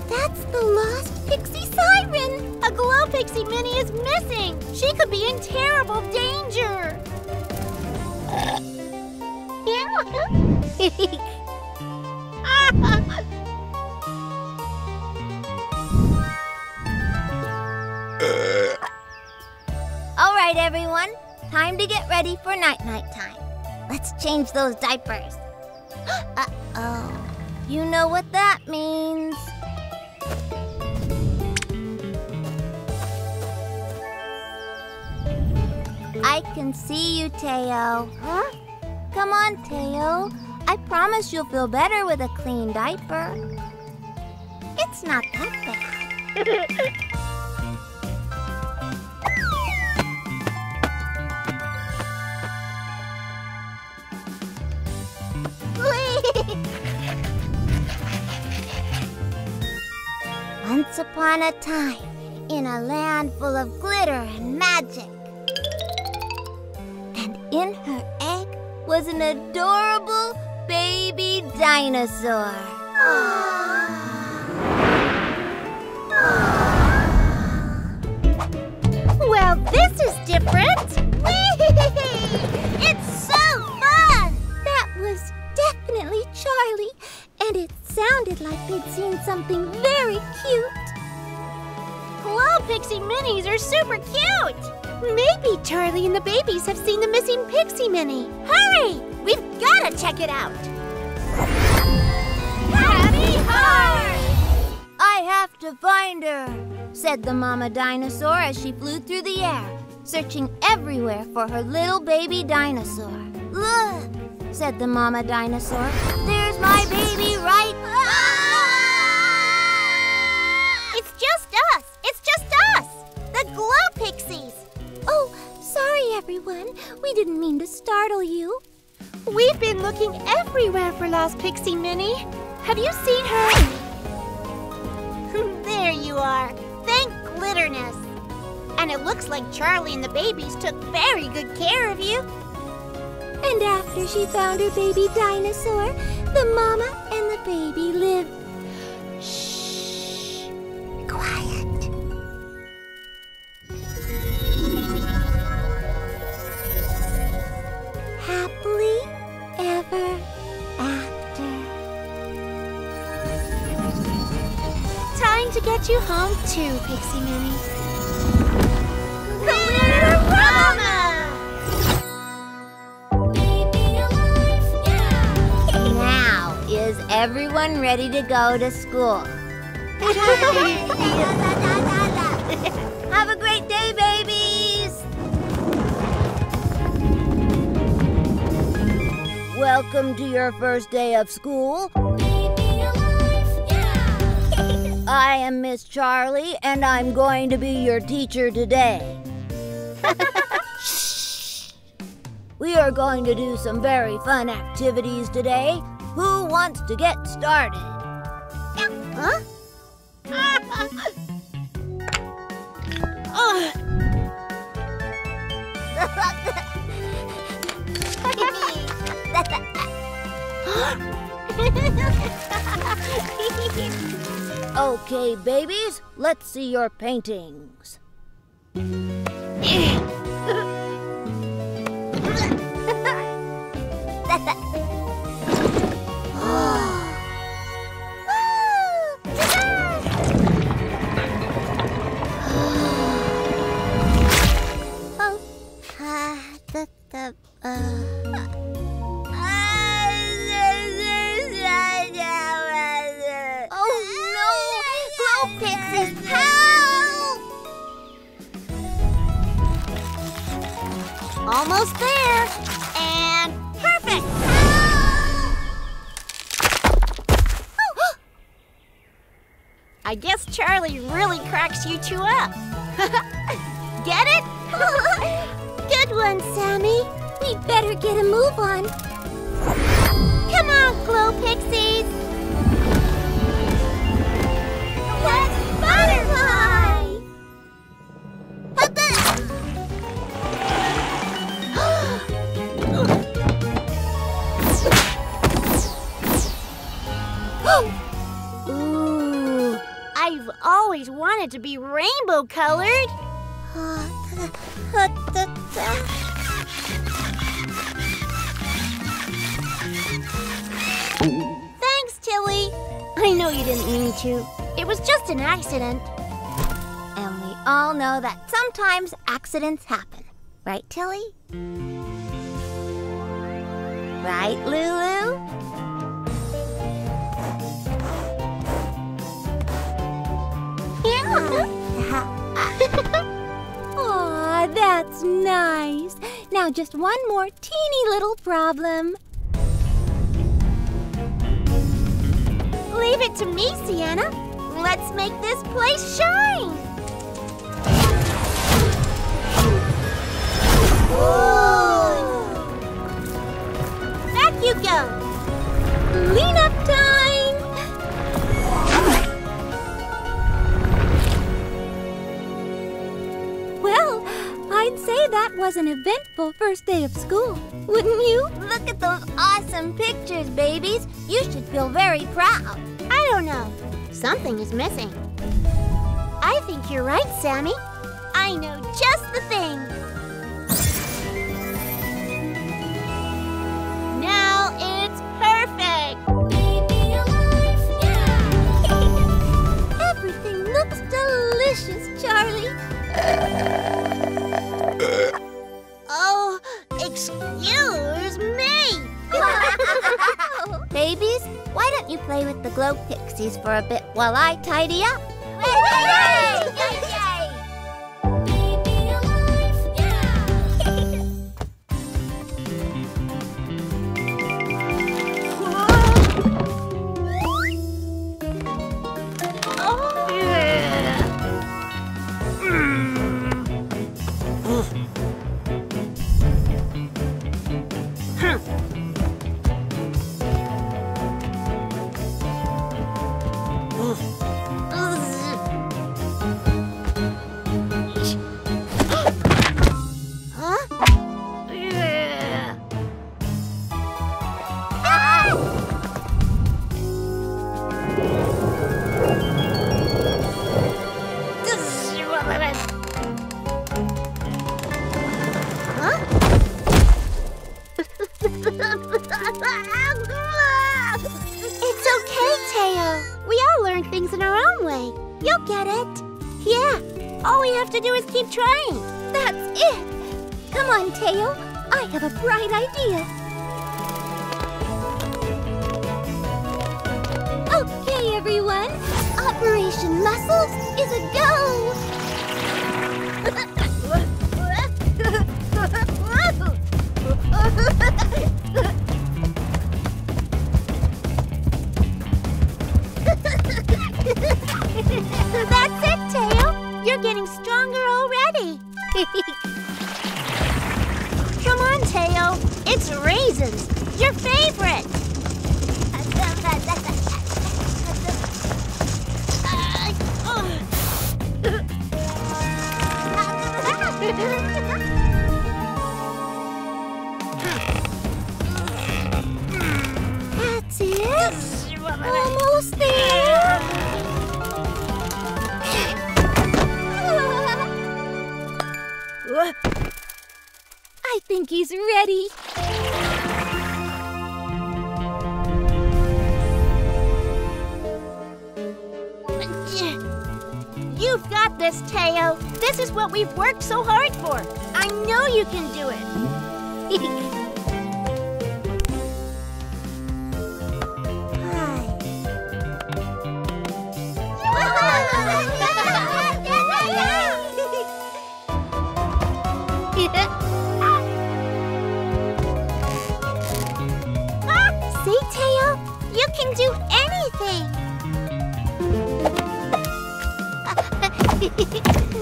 that's the lost Pixie Siren! A Glo Pixie Mini is missing! She could be in terrible danger! All right, everyone, time to get ready for night-night time. Let's change those diapers. You know what that means. I can see you, Teo. Huh? Come on, Teo. I promise you'll feel better with a clean diaper. It's not that bad. Once upon a time, in a land full of glitter and magic, In her egg was an adorable baby dinosaur. Well, this is different. It's so fun! That was definitely Charlie, and it sounded like they'd seen something very cute. Glo Pixie Minis are super cute! Maybe Charlie and the babies have seen the missing Pixie Mini. Hurry! We've got to check it out! Happy Heart! I have to find her, said the mama dinosaur as she flew through the air, searching everywhere for her little baby dinosaur. Look, said the mama dinosaur. There's my baby right... Ah! It's just us! It's just us! The Glo Pixies! Oh, sorry, everyone. We didn't mean to startle you. We've been looking everywhere for lost Pixie Mini. Have you seen her? There you are. Thank glitterness. And it looks like Charlie and the babies took very good care of you. And after she found her baby dinosaur, the mama and the baby lived. Shh. Quiet. Happily ever after. Time to get you home too, Pixie Mini. Glitterama! Now is everyone ready to go to school? Have a great day, baby! Welcome to your first day of school. I am Miss Charlie, and I'm going to be your teacher today. We are going to do some very fun activities today. Who wants to get started? Yeah. Huh? Okay, babies, let's see your paintings. Almost there, and perfect! Oh. I guess Charlie really cracks you two up. Get it? Good one, Sammie. We'd better get a move on. Come on, Glo Pixies! Let's butterfly! Ooh, I've always wanted to be rainbow colored. Thanks, Tilly. I know you didn't mean to. It was just an accident. And we all know that sometimes accidents happen. Right, Tilly? Right, Lulu? Aw, that's nice. Now just one more teeny little problem. Leave it to me, Siena. Let's make this place shine. Ooh. Back you go. Lean up time. Well, I'd say that was was an eventful first day of school, wouldn't you? Look at those awesome pictures, babies. You should feel very proud. I don't know. Something is missing. I think you're right, Sammie. I know just the thing. Now it's perfect. Baby alive, yeah. Everything looks delicious, Charlie. Oh, excuse me! Babies, why don't you play with the Glo Pixies for a bit while I tidy up? Baby alive, yeah! Oh, yeah. It's okay, Teo. We all learn things in our own way. You'll get it. Yeah, all we have to do is keep trying. That's it. Come on, Teo. I have a bright idea. Okay, everyone. Operation Muscles is a go. That's it, Teo. You're getting stronger already. Come on, Teo. It's raisins, your favorite. That's it. Almost there. I think he's ready. You've got this, Teo. This is what we've worked so hard for. I know you can do it. Can do anything.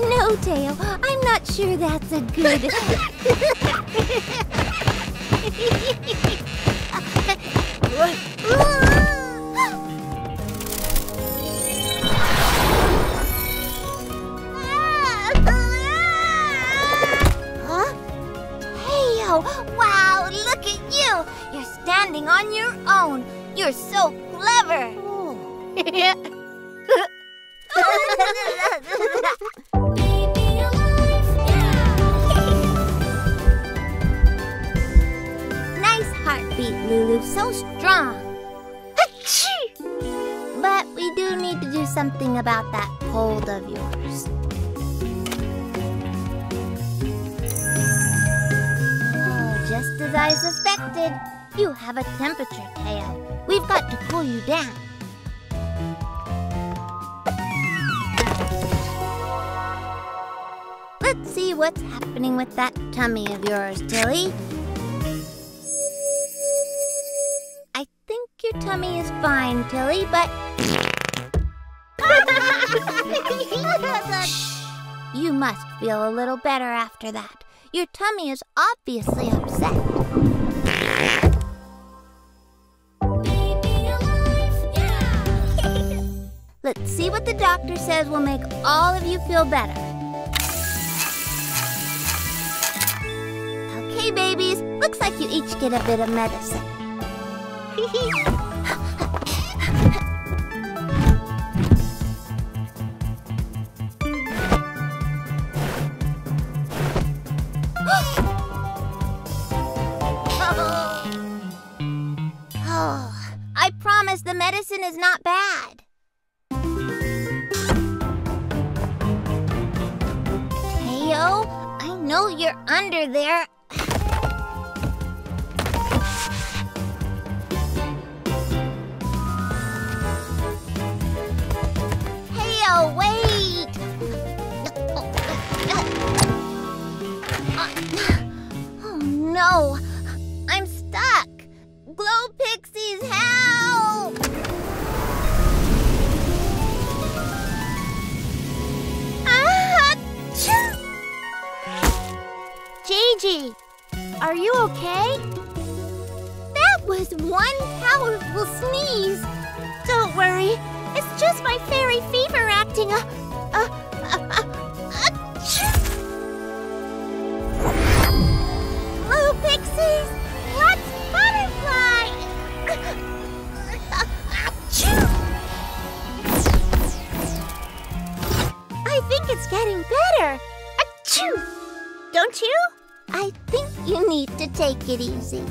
No, Teo, I'm not sure that's a good. Huh? Teo, wow, look at you. You're standing on your own. You're so clever! Baby alive, yeah! Nice heartbeat, Lulu. So strong. But we do need to do something about that cold of yours. Oh, just as I suspected. You have a temperature, Teo. We've got to cool you down. Let's see what's happening with that tummy of yours, Tilly. I think your tummy is fine, Tilly, but... You must feel a little better after that. Your tummy is obviously upset. Let's see what the doctor says will make all of you feel better. babies. Looks like you each get a bit of medicine. Oh, I promise the medicine is not bad. Teo, I know you're under there. Teo, wait! Oh no, I'm stuck. Glo Pixies, help! Gigi, are you okay? That was one powerful sneeze. Don't worry, it's just my fairy fever acting up. Glo Pixies, let's butterfly! I think it's getting better. Achoo! Don't you? I think you need to take it easy.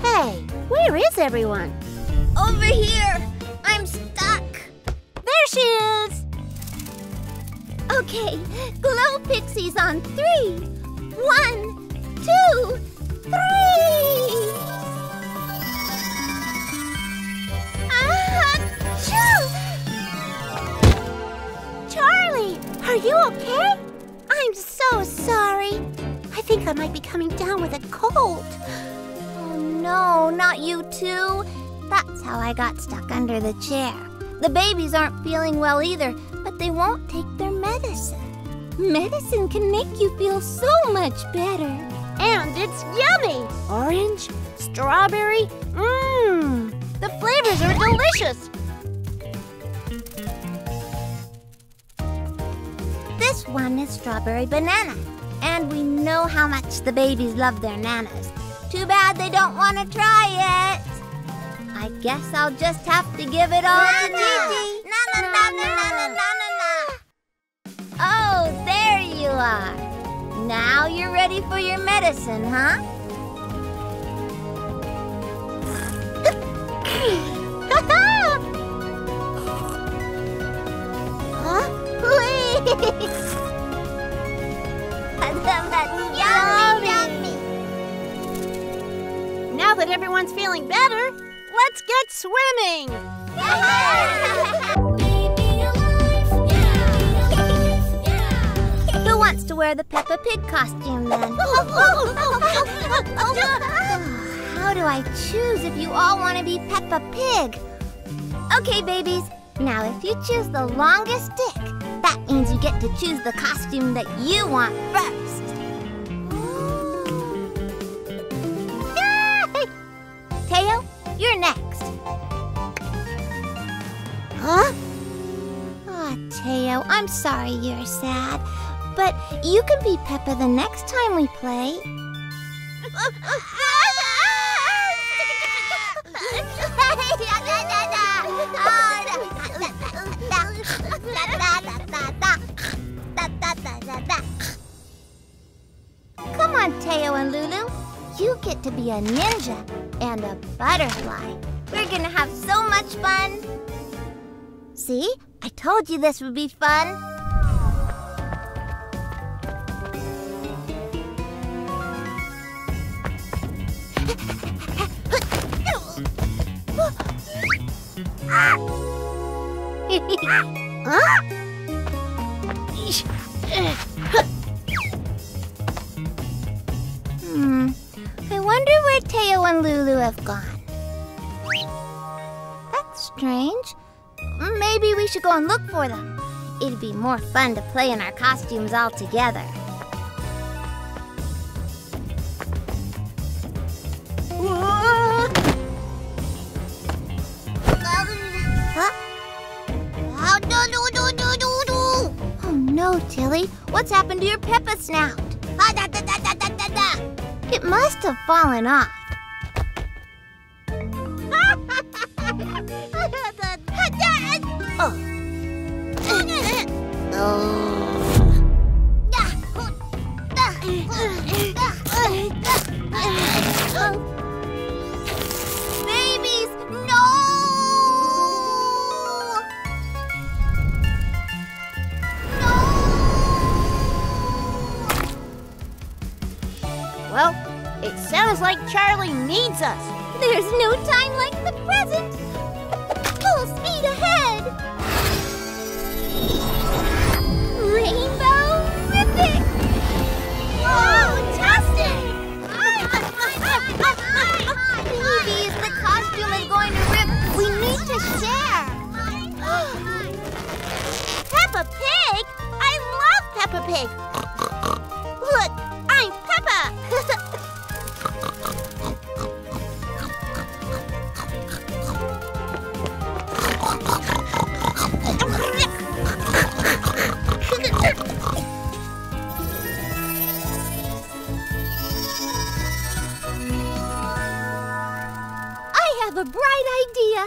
Hey, where is everyone? Over here! I'm stuck! There she is! Okay, Glo Pixies on 3. 1, 2, 3! Charlie, are you okay? I'm so sorry. I think I might be coming down with a cold. Oh no, not you too. That's how I got stuck under the chair. The babies aren't feeling well either, but they won't take their medicine. Medicine can make you feel so much better. And it's yummy. Orange, strawberry, mmm. The flavors are delicious. This one is strawberry banana. And we know how much the babies love their nanas. Too bad they don't want to try it. I guess I'll just have to give it all to Gigi. Nana, nana, nana, nana, nana. Oh, there you are. Now you're ready for your medicine, huh? Huh? Please! Yummy, yummy! Now that everyone's feeling better, let's get swimming! Who wants to wear the Peppa Pig costume then? How do I choose if you all want to be Peppa Pig? Okay, babies, now if you choose the longest stick, that means you get to choose the costume that you want first. Teo, you're next. Huh? Aw, Teo, I'm sorry you're sad, but you can be Peppa the next time we play. Come on, Teo and Lulu. You get to be a ninja and a butterfly. We're gonna have so much fun. See? I told you this would be fun. I wonder where Teo and Lulu have gone. That's strange. Maybe we should go and look for them. It'd be more fun to play in our costumes all together. Oh no, Tilly. What's happened to your Peppa snout? It must have fallen off. Babies, no! No! Well, it sounds like Charlie needs us. There's no time like the present. Full speed ahead. Rainbow-rific! Whoa-tastic! Maybe is the costume is going to rip. We need to share. Peppa Pig? I love Peppa Pig. Look, I'm Peppa. A bright idea.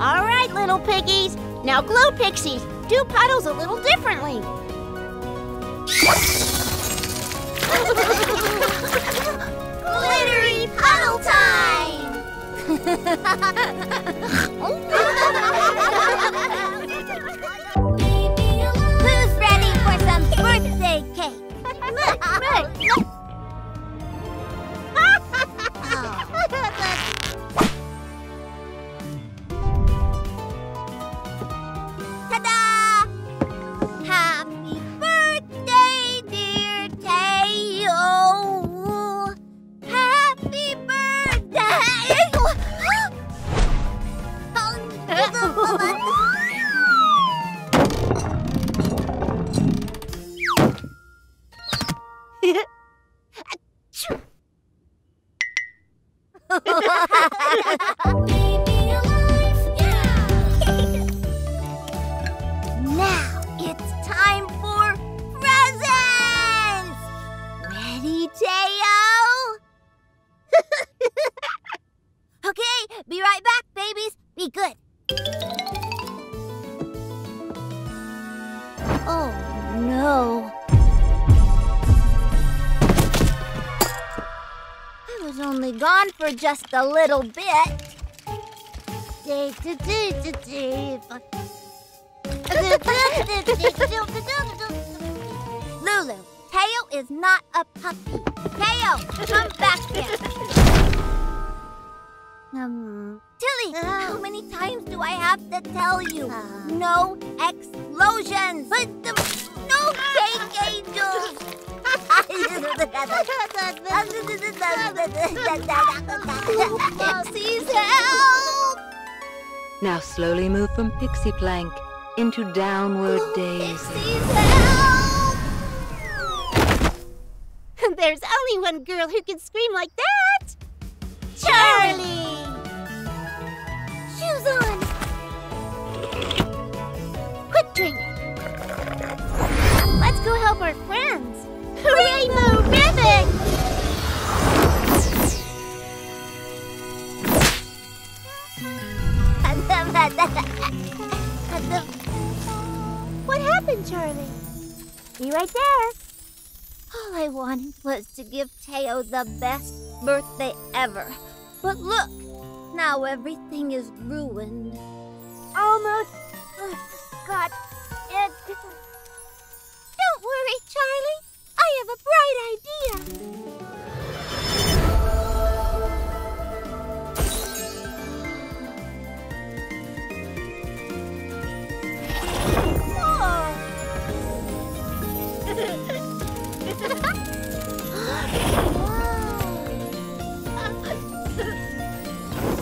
All right, little piggies. Now, Glo Pixies, do puddles a little differently. Glittery puddle time! Who's ready for some birthday cake? Look! Ta-da! Happy birthday, dear Teo! Happy birthday! Now it's time for presents! Ready, Teo? Okay, be right back, babies. Be good. Oh, no. I was only gone for just a little bit. Lulu, Teo is not a puppy. Teo, come back here. Tilly, how many times do I have to tell you? No explosions! But no cake angels! Pixies, help! Now slowly move from pixie plank into downward daze. Pixies, help! There's only one girl who can scream like that! Charlie! Shoes on! Quick drink! Let's go help our friends! Rainbow-rific! What happened, Charlie? Be right there! All I wanted was to give Teo the best birthday ever. But look! Now everything is ruined. Almost got it. Don't worry, Charlie. I have a bright idea. Whoa!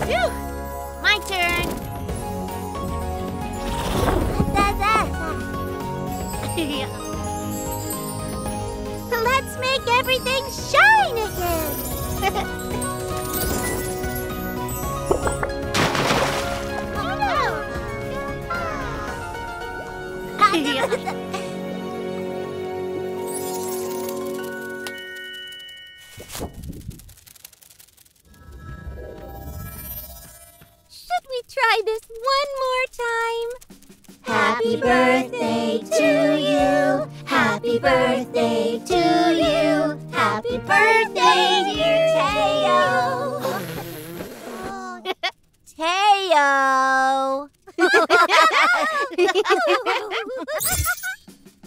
Phew! My turn! Let's make everything shine again! Should we try this one more time? Happy birthday to you. Happy birthday to you. Happy birthday, dear Teo. Teo!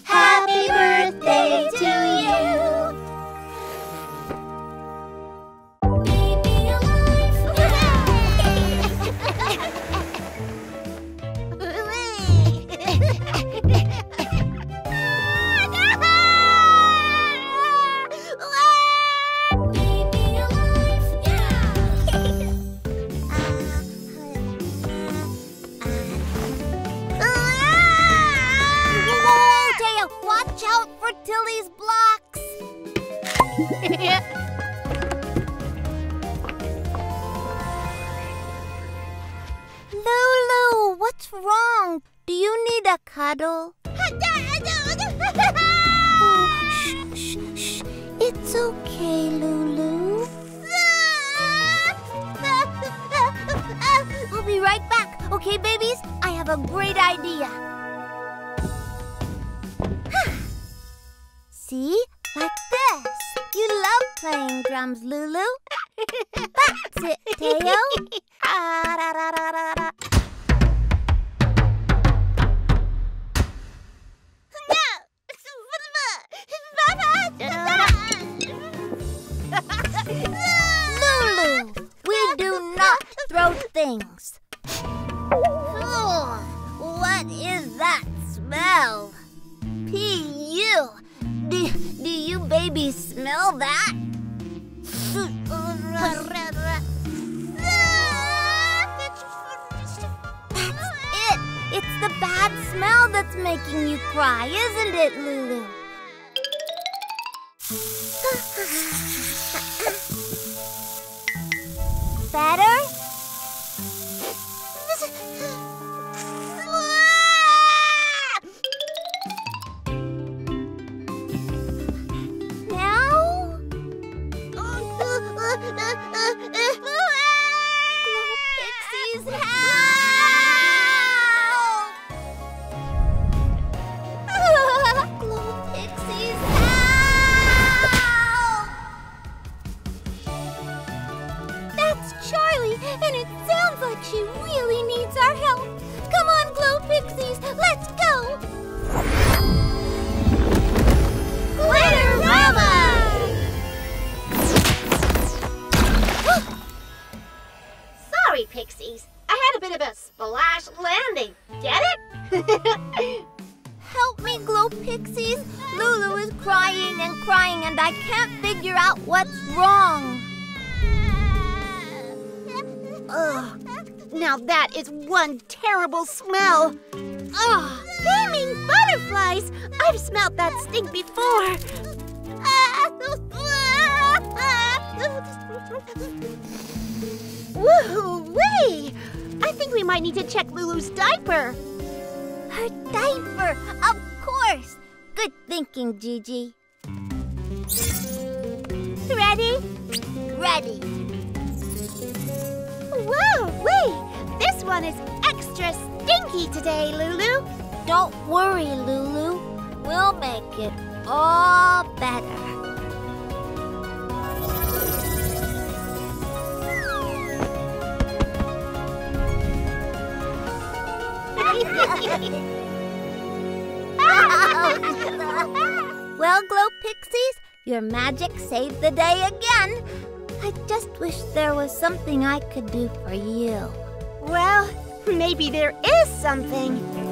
Happy birthday to you! Baby alive! Watch out for Tilly's blocks! Lulu, what's wrong? Do you need a cuddle? Oh, shh, shh, shh. It's okay, Lulu. We'll be right back. Okay, babies? I have a great idea. See? Like this. You love playing drums, Lulu. That's it, Teo. Lulu, we do not throw things. Oh, what is that smell? P.U. Do you babies smell that? That's it! It's the bad smell that's making you cry, isn't it, Lulu? Better? Pixies, help! Glo Pixies, help! That's Charlie, and it sounds like she really needs our help. Come on, Glo Pixies, let's go! Glitterama! Pixies. I had a bit of a splash landing. Get it? Help me, Glo Pixies. Lulu is crying and crying, and I can't figure out what's wrong. Ugh. Now that is one terrible smell. Ugh. Beaming butterflies. I've smelled that stink before. Woo-hoo-wee! I think we might need to check Lulu's diaper. Her diaper, of course. Good thinking, Gigi. Ready? Ready. Woo-wee! This one is extra stinky today, Lulu. Don't worry, Lulu. We'll make it all better. Well, Glo Pixies, your magic saved the day again. I just wish there was something I could do for you. Well, maybe there is something.